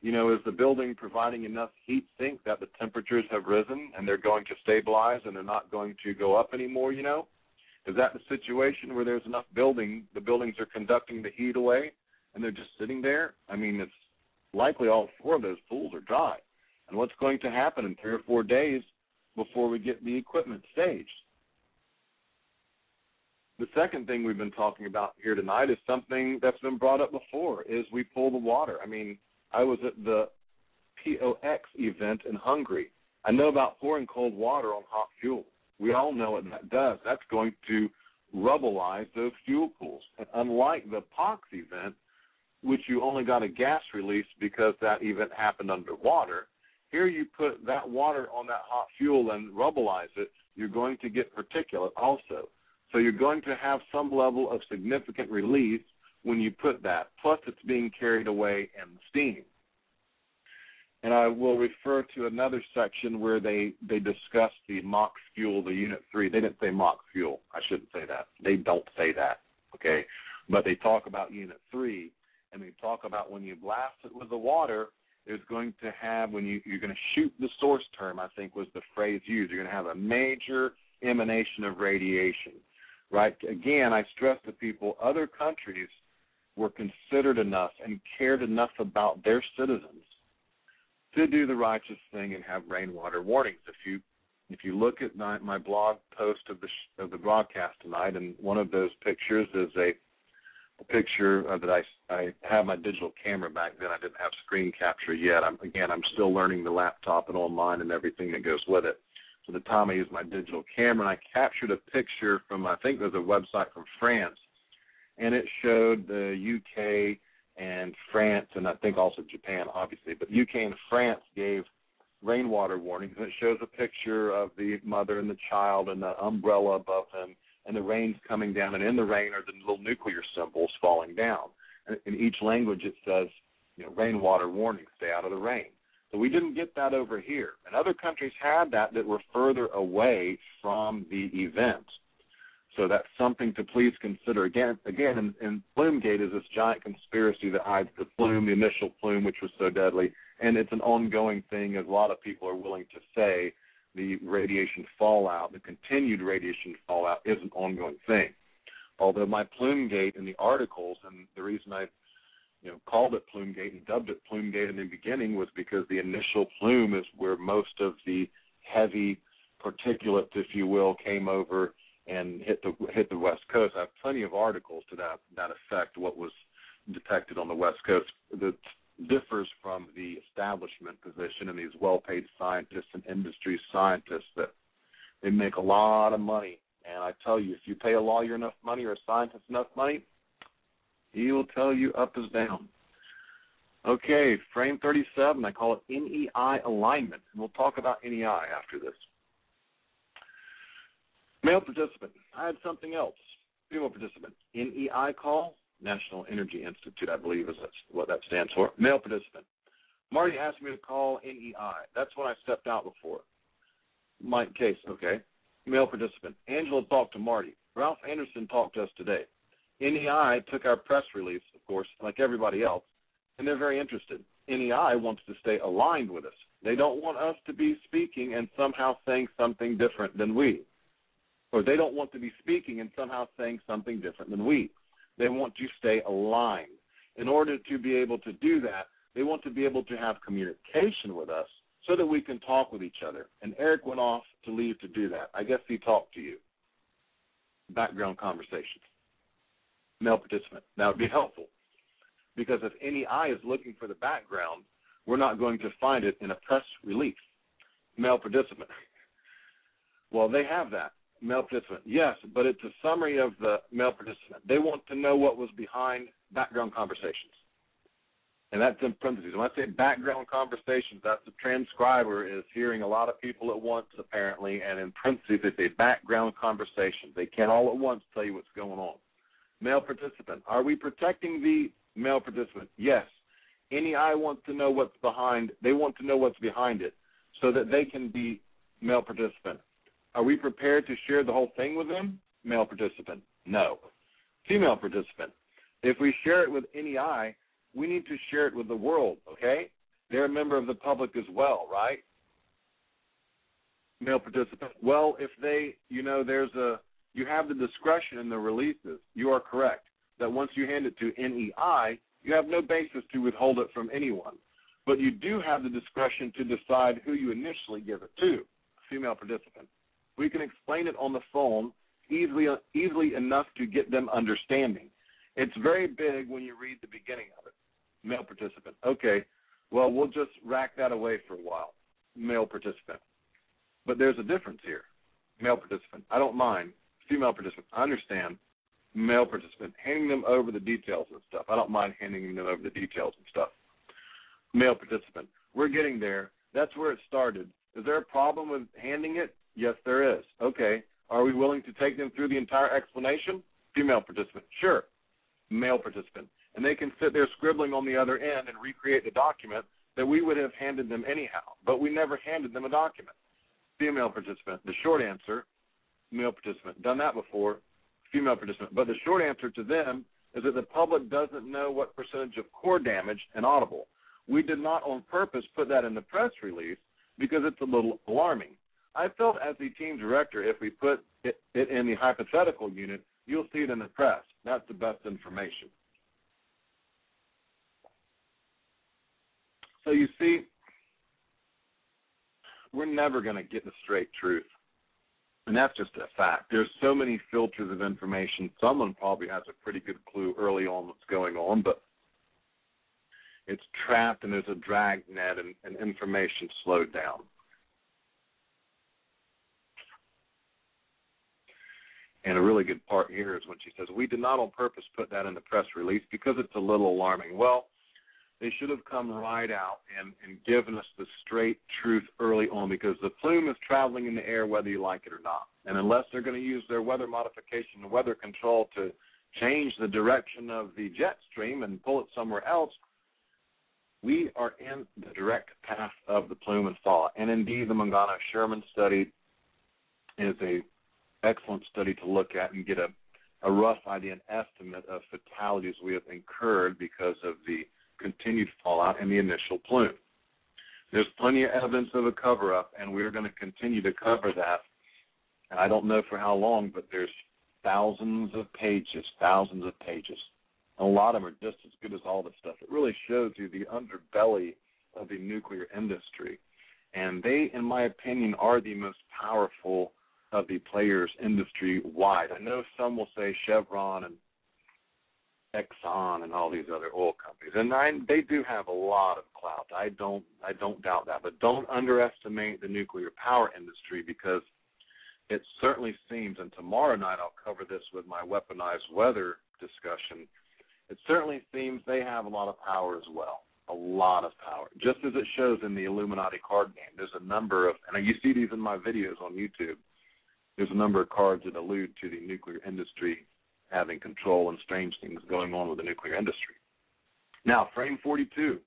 You know, is the building providing enough heat sink that the temperatures have risen and they're going to stabilize and they're not going to go up anymore, you know? Is that the situation where there's enough building, the buildings are conducting the heat away and they're just sitting there? I mean, it's likely all four of those pools are dry. And what's going to happen in 3 or 4 days before we get the equipment staged? The second thing we've been talking about here tonight is something that's been brought up before, is we pull the water. I mean, I was at the POX event in Hungary. I know about pouring cold water on hot fuel. We all know what that does. That's going to rubbleize those fuel pools. And unlike the POX event, which you only got a gas release because that event happened underwater, here you put that water on that hot fuel and rubbleize it, you're going to get particulate also. So you're going to have some level of significant release when you put that, plus it's being carried away in the steam. And I will refer to another section where they discuss the MOX fuel, the Unit 3. They didn't say MOX fuel. I shouldn't say that. They don't say that, okay? But they talk about Unit 3, and they talk about when you blast it with the water, it's going to have, when you're going to shoot the source term, I think was the phrase used, you're going to have a major emanation of radiation, right? Again, I stress to people, other countries were considered enough and cared enough about their citizens to do the righteous thing and have rainwater warnings. If you If you look at my blog post of the broadcast tonight, and one of those pictures is a picture that I had my digital camera back then. I didn't have screen capture yet. I'm still learning the laptop and online and everything that goes with it. So the time I used my digital camera, and I captured a picture from, I think there's a website from France, and it showed the UK and France, and I think also Japan, obviously, but UK and France gave rainwater warnings, and it shows a picture of the mother and the child and the umbrella above them, and the rain's coming down, and in the rain are the little nuclear symbols falling down. And in each language it says, you know, rainwater warning, stay out of the rain. So we didn't get that over here. And other countries had that were further away from the event. So that's something to please consider. Again, in PlumeGate is this giant conspiracy that hides the plume, the initial plume, which was so deadly, and it's an ongoing thing, as a lot of people are willing to say. The radiation fallout, the continued radiation fallout, is an ongoing thing. Although my PlumeGate in the articles, and the reason I called it PlumeGate and dubbed it PlumeGate in the beginning was because the initial plume is where most of the heavy particulates, if you will, came over and hit the West Coast. I have plenty of articles to that effect, what was detected on the West Coast. The differs from the establishment position and these well-paid scientists and industry scientists that they make a lot of money. And I tell you, if you pay a lawyer enough money or a scientist enough money, he will tell you up is down. Okay, frame 37, I call it NEI alignment. And we'll talk about NEI after this. Male participant. I had something else. Female participant. NEI call. National Energy Institute, I believe, is what that stands for. Male participant. Marty asked me to call NEI. That's when I stepped out before. Mike Case, okay. Male participant. Angela talked to Marty. Ralph Anderson talked to us today. NEI took our press release, of course, like everybody else, and they're very interested. NEI wants to stay aligned with us. They don't want us to be speaking and somehow saying something different than we. Or they don't want to be speaking and somehow saying something different than we. They want to stay aligned. In order to be able to do that, they want to be able to have communication with us so that we can talk with each other. And Eric went off to leave to do that. I guess he talked to you. Background conversations. Male participant. That would be helpful because if NEI is looking for the background, we're not going to find it in a press release. Male participant. Well, they have that. Male participant, yes, but it's a summary of the male participant. They want to know what was behind background conversations. And that's in parentheses. When I say background conversations, that's the transcriber is hearing a lot of people at once, apparently, and in parentheses, it's a background conversation. They can't all at once tell you what's going on. Male participant, are we protecting the male participant? Yes. NEI wants to know what's behind. They want to know what's behind it so that they can be male participant. Are we prepared to share the whole thing with them? Male participant, no. Female participant, if we share it with NEI, we need to share it with the world, okay? They're a member of the public as well, right? Male participant, well, if they, you have the discretion in the releases. You are correct that once you hand it to NEI, you have no basis to withhold it from anyone. But you do have the discretion to decide who you initially give it to, female participant. We can explain it on the phone easily enough to get them understanding. It's very big when you read the beginning of it. Male participant. Okay, well, we'll just rack that away for a while. Male participant. But there's a difference here. Male participant. I don't mind. Female participant. I understand. Male participant. Handing them over the details and stuff. I don't mind handing them over the details and stuff. Male participant. We're getting there. That's where it started. Is there a problem with handing it? Yes, there is. Okay. Are we willing to take them through the entire explanation? Female participant. Sure. Male participant. And they can sit there scribbling on the other end and recreate the document that we would have handed them anyhow, but we never handed them a document. Female participant. The short answer, male participant. Done that before, female participant. But the short answer to them is that the public doesn't know what percentage of core damage and audible. We did not on purpose put that in the press release because it's a little alarming. I felt as the team director, if we put it in the hypothetical unit, you'll see it in the press. That's the best information. So you see, we're never going to get the straight truth. And that's just a fact. There's so many filters of information. Someone probably has a pretty good clue early on what's going on, but it's trapped and there's a drag net and information slowed down. And a really good part here is when she says, we did not on purpose put that in the press release because it's a little alarming. Well, they should have come right out and given us the straight truth early on, because the plume is traveling in the air whether you like it or not. And unless they're going to use their weather modification and weather control to change the direction of the jet stream and pull it somewhere else, we are in the direct path of the plume and thaw. And indeed, the Mangano-Sherman study is an excellent study to look at and get a rough idea, an estimate of fatalities we have incurred because of the continued fallout in the initial plume. There's plenty of evidence of a cover-up, and we're going to continue to cover that. And I don't know for how long, but there's thousands of pages. And a lot of them are just as good as all this stuff. It really shows you the underbelly of the nuclear industry. And they, in my opinion, are the most powerful of the players industry-wide. I know some will say Chevron and Exxon and all these other oil companies, and they do have a lot of clout. I don't doubt that, but don't underestimate the nuclear power industry, because it certainly seems, and tomorrow night I'll cover this with my weaponized weather discussion, it certainly seems they have a lot of power as well, a lot of power, just as it shows in the Illuminati card game. There's a number of, and you see these in my videos on YouTube, there's a number of cards that allude to the nuclear industry having control and strange things going on with the nuclear industry. Now, frame 42.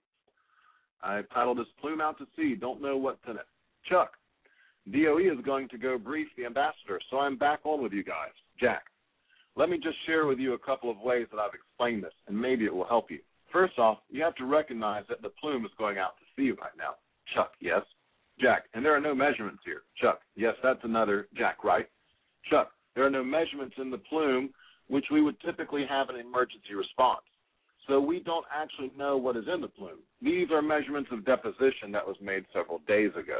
I've titled this Plume Out to Sea, Don't Know What's in It. Chuck, DOE is going to go brief the ambassador, so I'm back on with you guys. Jack, let me just share with you a couple of ways that I've explained this, and maybe it will help you. First off, you have to recognize that the plume is going out to sea right now. Chuck, yes. Jack, and there are no measurements here. Chuck, yes, that's another Jack, right? Chuck, there are no measurements in the plume, which we would typically have an emergency response. So we don't actually know what is in the plume. These are measurements of deposition that was made several days ago.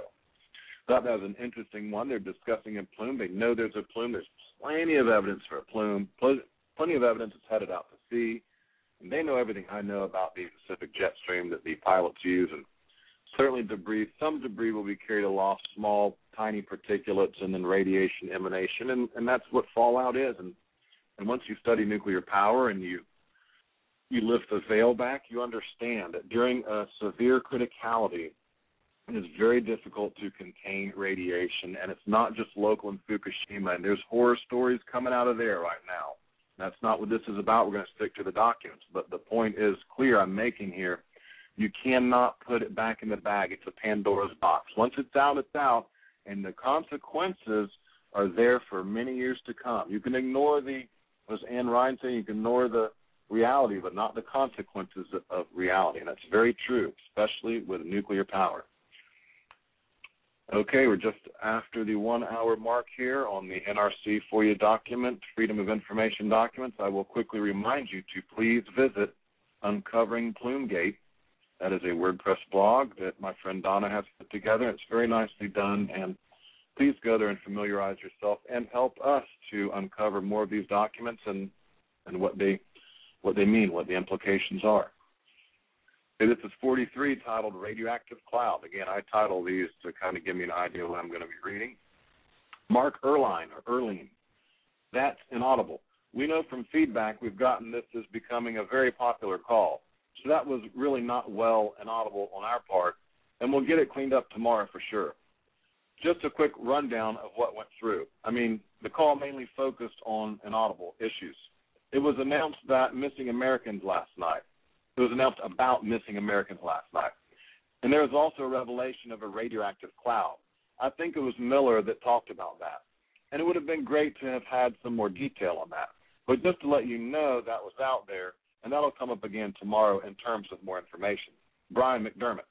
Thought that was an interesting one. They're discussing a plume. They know there's a plume. There's plenty of evidence for a plume. Plenty of evidence it's headed out to sea. And they know everything I know about the Pacific jet stream that the pilots use, and certainly debris. Some debris will be carried aloft, small, tiny particulates, and then radiation emanation. And that's what fallout is. And once you study nuclear power and you lift the veil back, you understand that during a severe criticality, it is very difficult to contain radiation, and it's not just local in Fukushima, and there's horror stories coming out of there right now. That's not what this is about. We're going to stick to the documents, but the point is clear I'm making here. You cannot put it back in the bag. It's a Pandora's box. Once it's out, it's out, and the consequences are there for many years to come. You can ignore the, as Ann Ryan said, you can ignore the reality, but not the consequences of reality. And that's very true, especially with nuclear power. Okay, we're just after the 1 hour mark here on the NRC FOIA document, Freedom of Information documents. I will quickly remind you to please visit Uncovering PlumeGate. That is a WordPress blog that my friend Donna has put together. It's very nicely done, and please go there and familiarize yourself and help us to uncover more of these documents and what they mean, what the implications are. So this is 43, titled Radioactive Cloud. Again, I title these to kind of give me an idea of what I'm going to be reading. Mark Erline, or Erline, that's inaudible. We know from feedback we've gotten this is becoming a very popular call. So that was really not well inaudible on our part, and we'll get it cleaned up tomorrow for sure. Just a quick rundown of what went through. I mean, the call mainly focused on inaudible issues. It was announced that missing Americans last night. It was announced about missing Americans last night. And there was also a revelation of a radioactive cloud. I think it was Miller that talked about that. And it would have been great to have had some more detail on that. But just to let you know, that was out there, and that'll come up again tomorrow in terms of more information. Brian McDermott.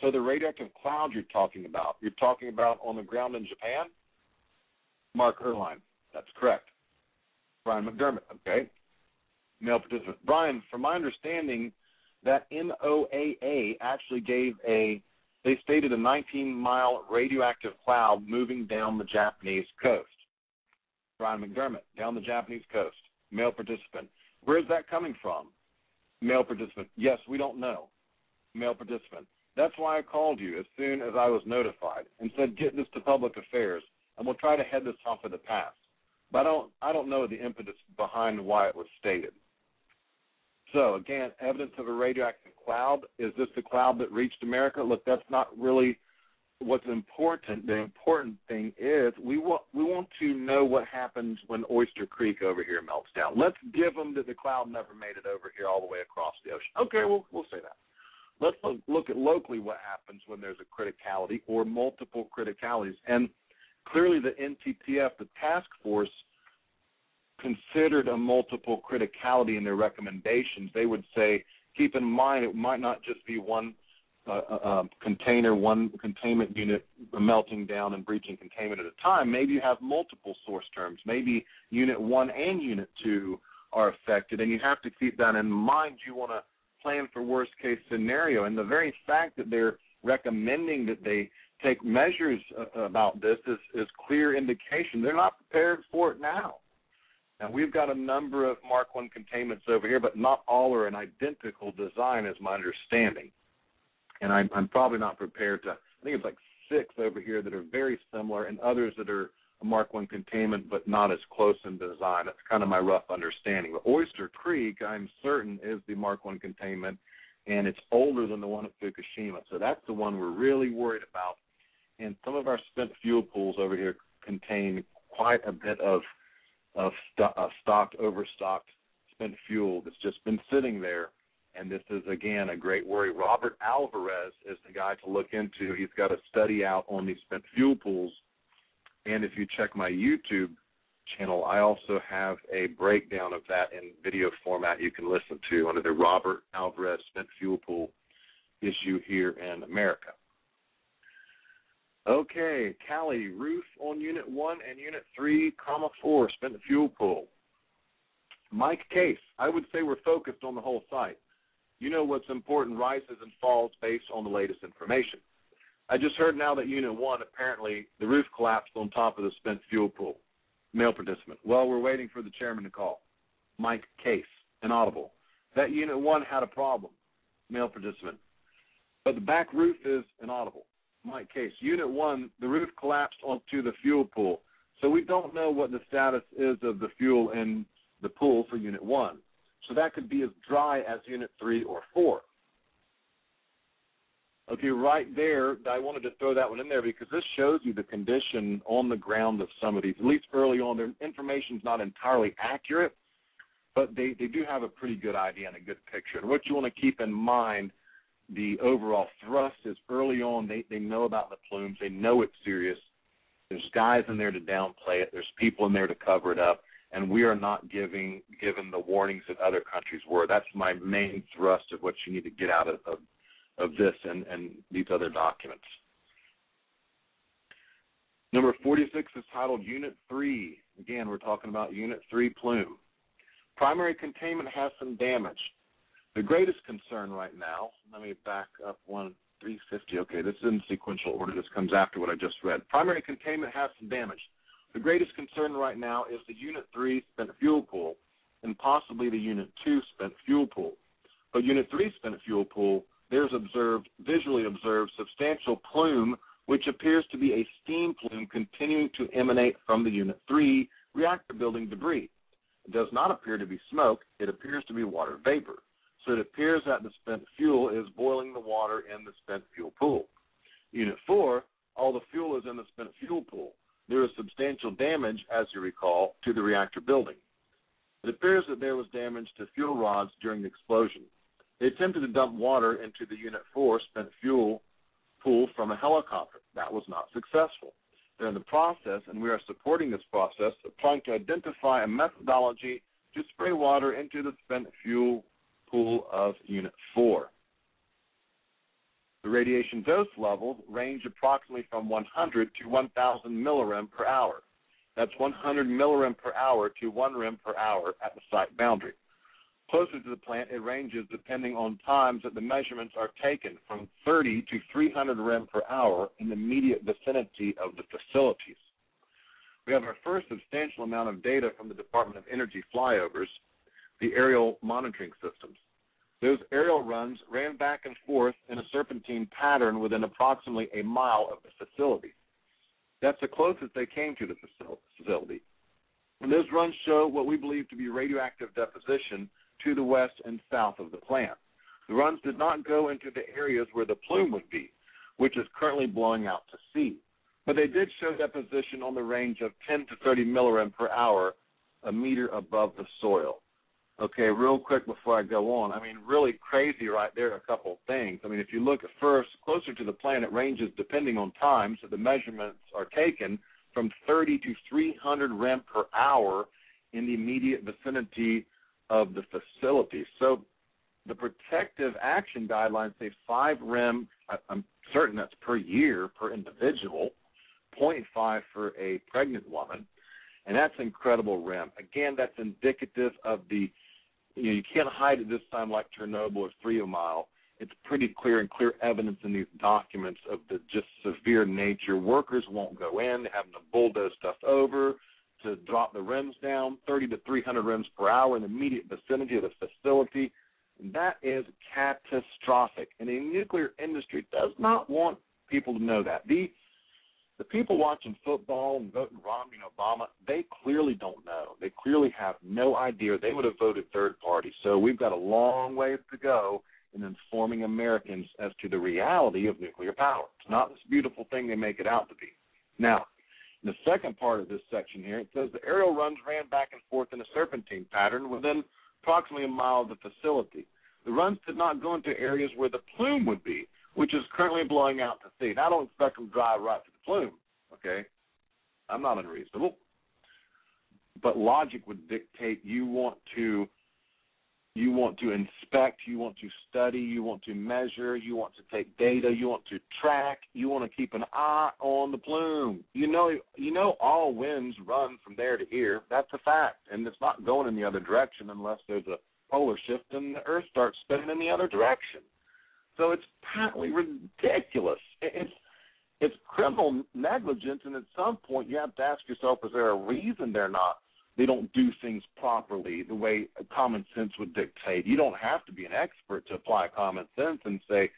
So the radioactive cloud you're talking about on the ground in Japan? Mark Erline, that's correct. Brian McDermott, okay. Male participant. Brian, from my understanding, that NOAA actually gave a They stated a 19-mile radioactive cloud moving down the Japanese coast. Brian McDermott, down the Japanese coast, male participant. Where's that coming from? Male participant. Yes, we don't know. Male participant. That's why I called you as soon as I was notified and said, get this to public affairs, and we'll try to head this off at the pass. But I don't know the impetus behind why it was stated. So, again, evidence of a radioactive cloud. Is this the cloud that reached America? Look, that's not really what's important. The important thing is we want to know what happens when Oyster Creek over here melts down. Let's give them that the cloud never made it over here all the way across the ocean. Okay, we'll say that. Let's look at locally what happens when there's a criticality or multiple criticalities. And clearly the NTTF, the task force, considered a multiple criticality in their recommendations. They would say, keep in mind it might not just be one container, one containment unit melting down and breaching containment at a time. Maybe you have multiple source terms. Maybe Unit 1 and Unit 2 are affected, and you have to keep that in mind. You want to plan for worst-case scenario, and the very fact that they're recommending that they take measures about this is clear indication they're not prepared for it now. Now, we've got a number of Mark I containments over here, but not all are an identical design is my understanding. And I'm probably not prepared to – I think it's like 6 over here that are very similar and others that are a Mark I containment but not as close in design. That's kind of my rough understanding. But Oyster Creek, I'm certain, is the Mark I containment, and it's older than the one at Fukushima. So that's the one we're really worried about. And some of our spent fuel pools over here contain quite a bit of stocked, overstocked spent fuel that's just been sitting there. And this is, again, a great worry. Robert Alvarez is the guy to look into. He's got a study out on these spent fuel pools. And if you check my YouTube channel, I also have a breakdown of that in video format you can listen to under the Robert Alvarez spent fuel pool issue here in America. Okay, Callie, roof on Unit 1 and Unit 3, 4, spent fuel pool. Mike Case, I would say we're focused on the whole site. You know what's important rises and falls based on the latest information. I just heard now that Unit 1, apparently, the roof collapsed on top of the spent fuel pool. Male participant. Well, we're waiting for the chairman to call. Mike Case, inaudible. That Unit 1 had a problem. Male participant. But the back roof is inaudible. Mike Case, Unit 1, the roof collapsed onto the fuel pool. So we don't know what the status is of the fuel in the pool for Unit 1. So that could be as dry as Unit 3 or 4. Okay, right there, I wanted to throw that one in there because this shows you the condition on the ground of some of these. At least early on, their information is not entirely accurate, but they do have a pretty good idea and a good picture. And what you want to keep in mind, the overall thrust is early on, they know about the plumes. They know it's serious. There's guys in there to downplay it. There's people in there to cover it up. And we are not given the warnings that other countries were. That's my main thrust of what you need to get out of this and these other documents. Number 46 is titled Unit 3. Again, we're talking about Unit 3 plume. Primary containment has some damage. The greatest concern right now, let me back up 1350. Okay, this is in sequential order. This comes after what I just read. Primary containment has some damage. The greatest concern right now is the Unit 3 spent fuel pool and possibly the Unit 2 spent fuel pool. But Unit 3 spent fuel pool, there's visually observed substantial plume, which appears to be a steam plume continuing to emanate from the Unit 3 reactor building debris. It does not appear to be smoke. It appears to be water vapor. So it appears that the spent fuel is boiling the water in the spent fuel pool. Unit 4, all the fuel is in the spent fuel pool. There is substantial damage, as you recall, to the reactor building. It appears that there was damage to fuel rods during the explosion. They attempted to dump water into the Unit 4 spent fuel pool from a helicopter. That was not successful. They're in the process, and we are supporting this process, of trying to identify a methodology to spray water into the spent fuel pool of Unit 4. The radiation dose levels range approximately from 100 to 1,000 millirem per hour. That's 100 millirem per hour to 1 rem per hour at the site boundary. Closer to the plant, it ranges depending on times that the measurements are taken, from 30 to 300 rem per hour in the immediate vicinity of the facilities. We have our first substantial amount of data from the Department of Energy flyovers, the aerial monitoring systems. Those aerial runs ran back and forth in a serpentine pattern within approximately a mile of the facility. That's the closest they came to the facility. And those runs show what we believe to be radioactive deposition to the west and south of the plant. The runs did not go into the areas where the plume would be, which is currently blowing out to sea. But they did show deposition on the range of 10 to 30 millirem per hour, a meter above the soil. Okay, real quick before I go on, I mean, really crazy right there, a couple of things. I mean, if you look at first, closer to the planet ranges depending on times that the measurements are taken from 30 to 300 rem per hour in the immediate vicinity of the facility. So the protective action guidelines say 5 rem, I'm certain that's per year, per individual, 0.5 for a pregnant woman, and that's incredible rem. Again, that's indicative of the, you know, you can't hide at this time like Chernobyl or 3 Mile. It's pretty clear and clear evidence in these documents of the just severe nature. Workers won't go in. They're having to bulldoze stuff over to drop the rims down, 30 to 300 rims per hour in the immediate vicinity of the facility. That is catastrophic, and the nuclear industry does not want people to know that. The people watching football and voting Romney and Obama, they clearly don't know. They clearly have no idea. They would have voted third party. So we've got a long way to go in informing Americans as to the reality of nuclear power. It's not this beautiful thing they make it out to be. Now, in the second part of this section here, it says the aerial runs ran back and forth in a serpentine pattern within approximately a mile of the facility. The runs did not go into areas where the plume would be, which is currently blowing out to sea. Now, I don't expect them to drive right to the plume, okay? I'm not unreasonable. But logic would dictate you want to inspect, you want to study, you want to measure, you want to take data, you want to track, you want to keep an eye on the plume. You know all winds run from there to here. That's a fact, and it's not going in the other direction unless there's a polar shift and the Earth starts spinning in the other direction. So it's patently ridiculous. It's criminal negligence, and at some point you have to ask yourself, is there a reason they don't do things properly the way common sense would dictate? You don't have to be an expert to apply common sense and say,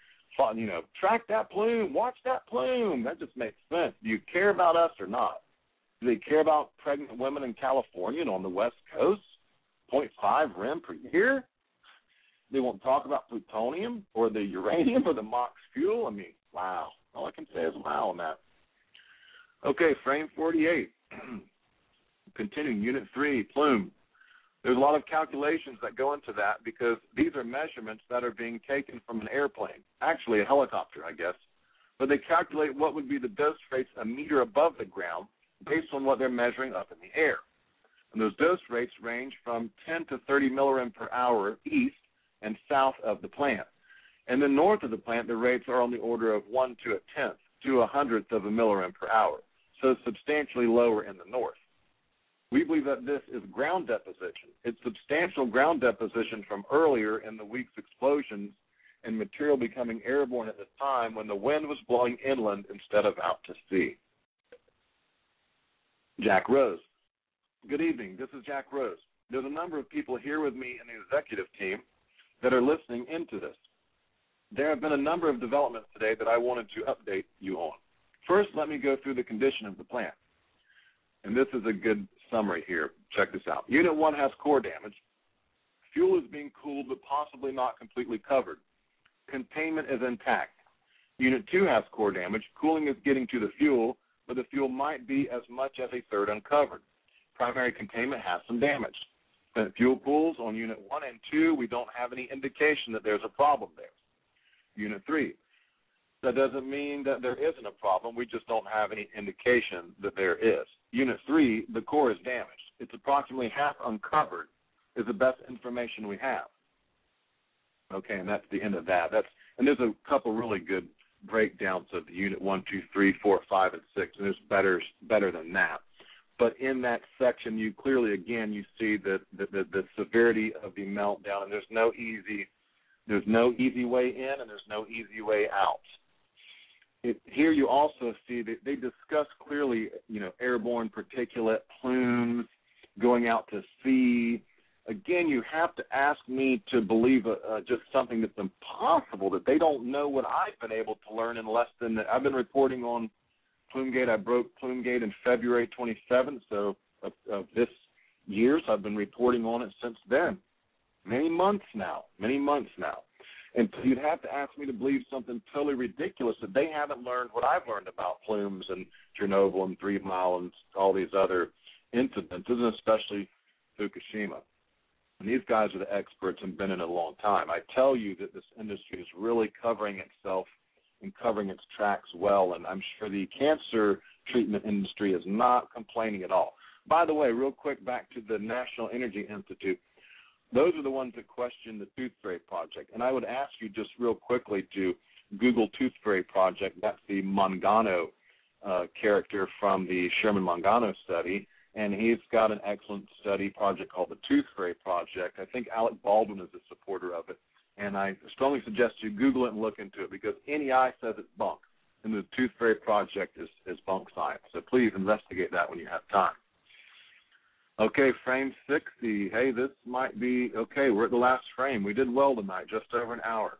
you know, track that plume, watch that plume. That just makes sense. Do you care about us or not? Do they care about pregnant women in California and on the West Coast? 0.5 rem per year? They won't talk about plutonium or the uranium or the MOX fuel? I mean, wow. All I can say is wow on that. Okay, frame 48. Continuing, Unit 3, plume. There's a lot of calculations that go into that because these are measurements that are being taken from an airplane, actually a helicopter, I guess. But they calculate what would be the dose rates a meter above the ground based on what they're measuring up in the air. And those dose rates range from 10 to 30 millirem per hour east and south of the plant. And then north of the plant, the rates are on the order of 1 to a tenth to a hundredth of a millirem per hour, so substantially lower in the north. We believe that this is ground deposition. It's substantial ground deposition from earlier in the week's explosions and material becoming airborne at the time when the wind was blowing inland instead of out to sea. Jack Rose. Good evening. This is Jack Rose. There's a number of people here with me in the executive team that are listening into this. There have been a number of developments today that I wanted to update you on. First, let me go through the condition of the plant. And this is a good summary here. Check this out. Unit 1 has core damage. Fuel is being cooled but possibly not completely covered. Containment is intact. Unit 2 has core damage. Cooling is getting to the fuel, but the fuel might be as much as a third uncovered. Primary containment has some damage. When fuel pools on Unit 1 and 2, we don't have any indication that there's a problem there. Unit 3. That doesn't mean that there isn't a problem. We just don't have any indication that there is. Unit 3, the core is damaged. It's approximately half uncovered is the best information we have. Okay, and that's the end of that. And there's a couple really good breakdowns of the Unit 1, 2, 3, 4, 5, and 6, and there's better than that. But in that section, you clearly, again, you see the severity of the meltdown, and there's no easy way in, and there's no easy way out. Here you also see that they discuss clearly, airborne particulate, plumes, going out to sea. Again, you have to ask me to believe just something that's impossible, that they don't know what I've been able to learn in less than that. I've been reporting on PlumeGate. I broke PlumeGate in February 27th, so of this year. So I've been reporting on it since then. Many months now. And you'd have to ask me to believe something totally ridiculous that they haven't learned what I've learned about plumes and Chernobyl and 3 Mile and all these other incidents, and especially Fukushima. And these guys are the experts and been in it a long time. I tell you that this industry is really covering itself and covering its tracks well, and I'm sure the cancer treatment industry is not complaining at all. By the way, real quick, back to the National Energy Institute. Those are the ones that question the Tooth Fairy Project. And I would ask you just real quickly to Google Tooth Fairy Project. That's the Mangano character from the Sherman-Mangano study. And he's got an excellent study project called the Tooth Fairy Project. I think Alec Baldwin is a supporter of it. And I strongly suggest you Google it and look into it, because NEI says it's bunk. And the Tooth Fairy Project is bunk science. So please investigate that when you have time. Okay, frame 60. Hey, this might be okay. We're at the last frame. We did well tonight, just over an hour.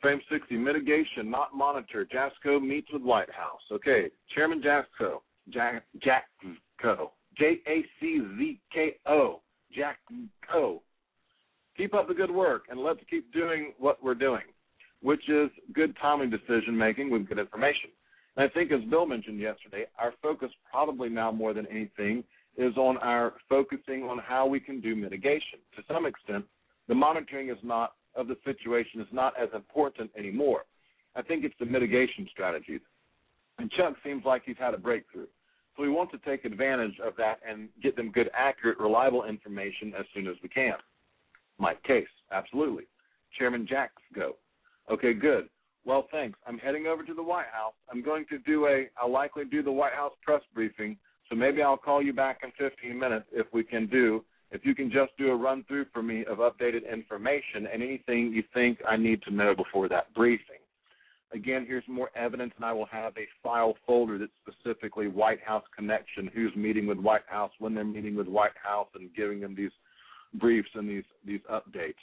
Frame 60, mitigation, not monitor. Jaczko meets with White House. Okay, Chairman Jaczko, Jaczko, Jaczko. Keep up the good work, and let's keep doing what we're doing, which is good timely decision-making with good information. And I think, as Bill mentioned yesterday, our focus probably now more than anything is on our focusing on how we can do mitigation. To some extent, the monitoring is not of the situation is not as important anymore. I think it's the mitigation strategies. And Chuck seems like he's had a breakthrough. So we want to take advantage of that and get them good, accurate, reliable information as soon as we can. Mike Case, absolutely. Chairman Jaczko, okay, good. Well, thanks. I'm heading over to the White House. I'm going to I'll likely do the White House press briefing. So maybe I'll call you back in 15 minutes if you can just do a run-through for me of updated information and anything you think I need to know before that briefing. Again, here's more evidence, and I will have a file folder that's specifically White House connection, who's meeting with White House, when they're meeting with White House, and giving them these briefs and these updates.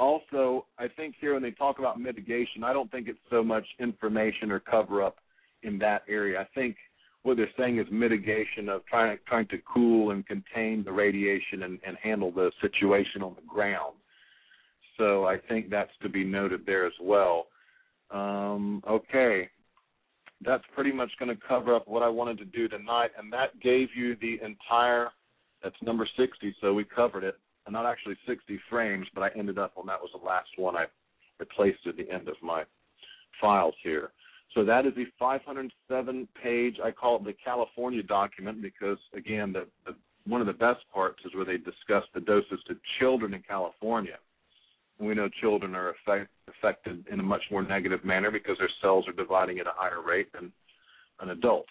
Also, I think here when they talk about mitigation, I don't think it's so much information or cover-up in that area. I think what they're saying is mitigation of trying to cool and contain the radiation and handle the situation on the ground. So I think that's to be noted there as well. Okay, that's pretty much going to cover up what I wanted to do tonight, and that gave you the entire, that's number 60, so we covered it. And not actually 60 frames, but I ended up on that was the last one I replaced at the end of my files here. So that is the 507-page, I call it the California document, because, again, the one of the best parts is where they discuss the doses to children in California. And we know children are affected in a much more negative manner because their cells are dividing at a higher rate than an adult.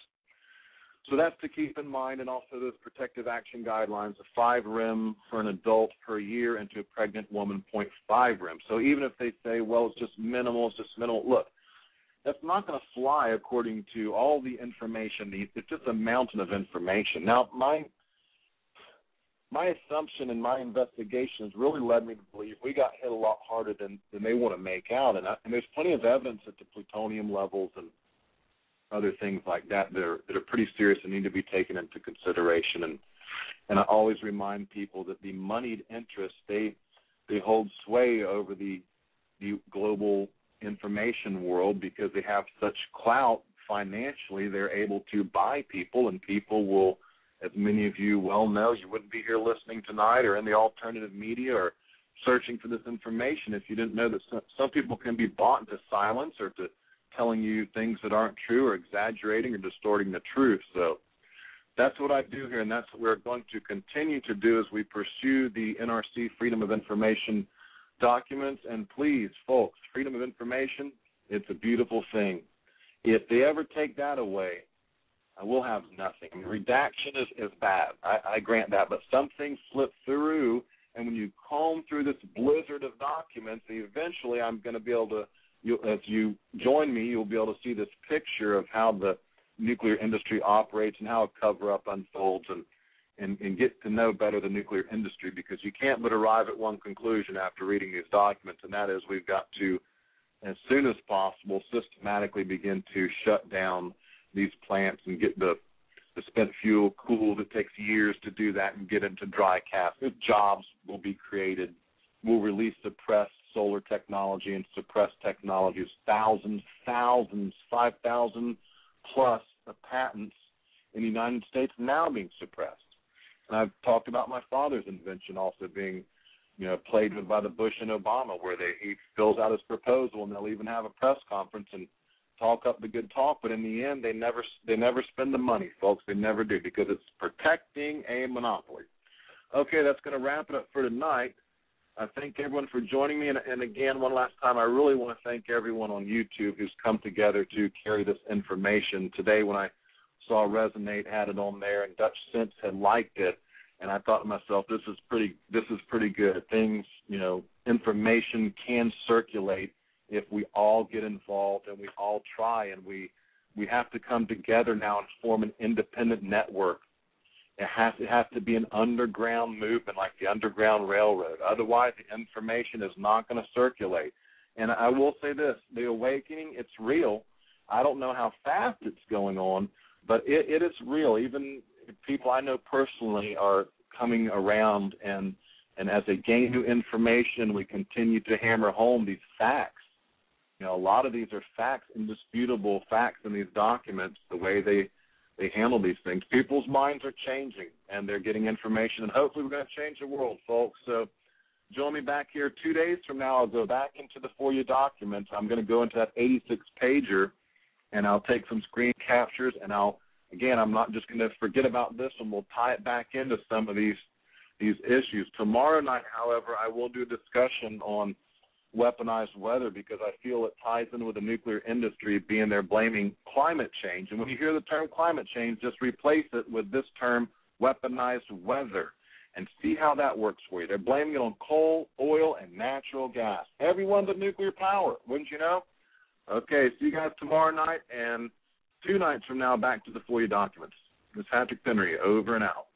So that's to keep in mind, and also those protective action guidelines, the 5 rem for an adult per year and to a pregnant woman, 0.5 rem. So even if they say, well, it's just minimal, look, that's not going to fly according to all the information. It's just a mountain of information. Now, my assumption and my investigations really led me to believe we got hit a lot harder than they want to make out. And there's plenty of evidence at the plutonium levels and other things like that are pretty serious and need to be taken into consideration. And I always remind people that the moneyed interests, they hold sway over the global information world because they have such clout financially. They're able to buy people, and people will, as many of you well know, you wouldn't be here listening tonight or in the alternative media or searching for this information if you didn't know that some people can be bought into silence or to telling you things that aren't true or exaggerating or distorting the truth. So that's what I do here, and that's what we're going to continue to do as we pursue the NRC Freedom of Information documents. And please, folks, freedom of information, it's a beautiful thing. If they ever take that away, we'll have nothing. I mean, redaction is bad. I grant that. But something slipped through, and when you comb through this blizzard of documents, eventually I'm going to be able to, as you join me, you'll be able to see this picture of how the nuclear industry operates and how a cover-up unfolds, and get to know better the nuclear industry, because you can't but arrive at one conclusion after reading these documents, and that is we've got to, as soon as possible, systematically begin to shut down these plants and get the spent fuel cooled. It takes years to do that and get into dry cast. Jobs will be created. We'll release suppressed solar technology and suppressed technologies, thousands, 5,000 plus of patents in the United States now being suppressed. And I've talked about my father's invention also being, played with by the Bush and Obama, where he fills out his proposal and they'll even have a press conference and talk up the good talk, but in the end, they never spend the money, folks. They never do, because it's protecting a monopoly. Okay, that's going to wrap it up for tonight. I thank everyone for joining me, and again, one last time, I really want to thank everyone on YouTube who's come together to carry this information. Today, when I saw Resonate had it on there, and Dutch Sense had liked it, and I thought to myself, this is pretty good. Things, information can circulate if we all get involved and we all try, and we have to come together now and form an independent network. It has to be an underground movement like the Underground Railroad. Otherwise, the information is not going to circulate. And I will say this, the awakening, it's real. I don't know how fast it's going on, but it is real. Even people I know personally are coming around, and as they gain new information, we continue to hammer home these facts. A lot of these are facts, indisputable facts in these documents, the way they handle these things. People's minds are changing, and they're getting information, and hopefully we're going to change the world, folks. So join me back here 2 days from now. I'll go back into the FOIA documents. I'm going to go into that 86-pager, and I'll take some screen captures, and I'm not just going to forget about this, and we'll tie it back into some of these issues. Tomorrow night, however, I will do a discussion on weaponized weather, because I feel it ties in with the nuclear industry being there blaming climate change. And when you hear the term climate change, just replace it with this term, weaponized weather, and see how that works for you. They're blaming it on coal, oil, and natural gas. Everyone's a nuclear power, wouldn't you know? Okay, see you guys tomorrow night, and 2 nights from now, back to the FOIA documents. This is Patrick Penry, over and out.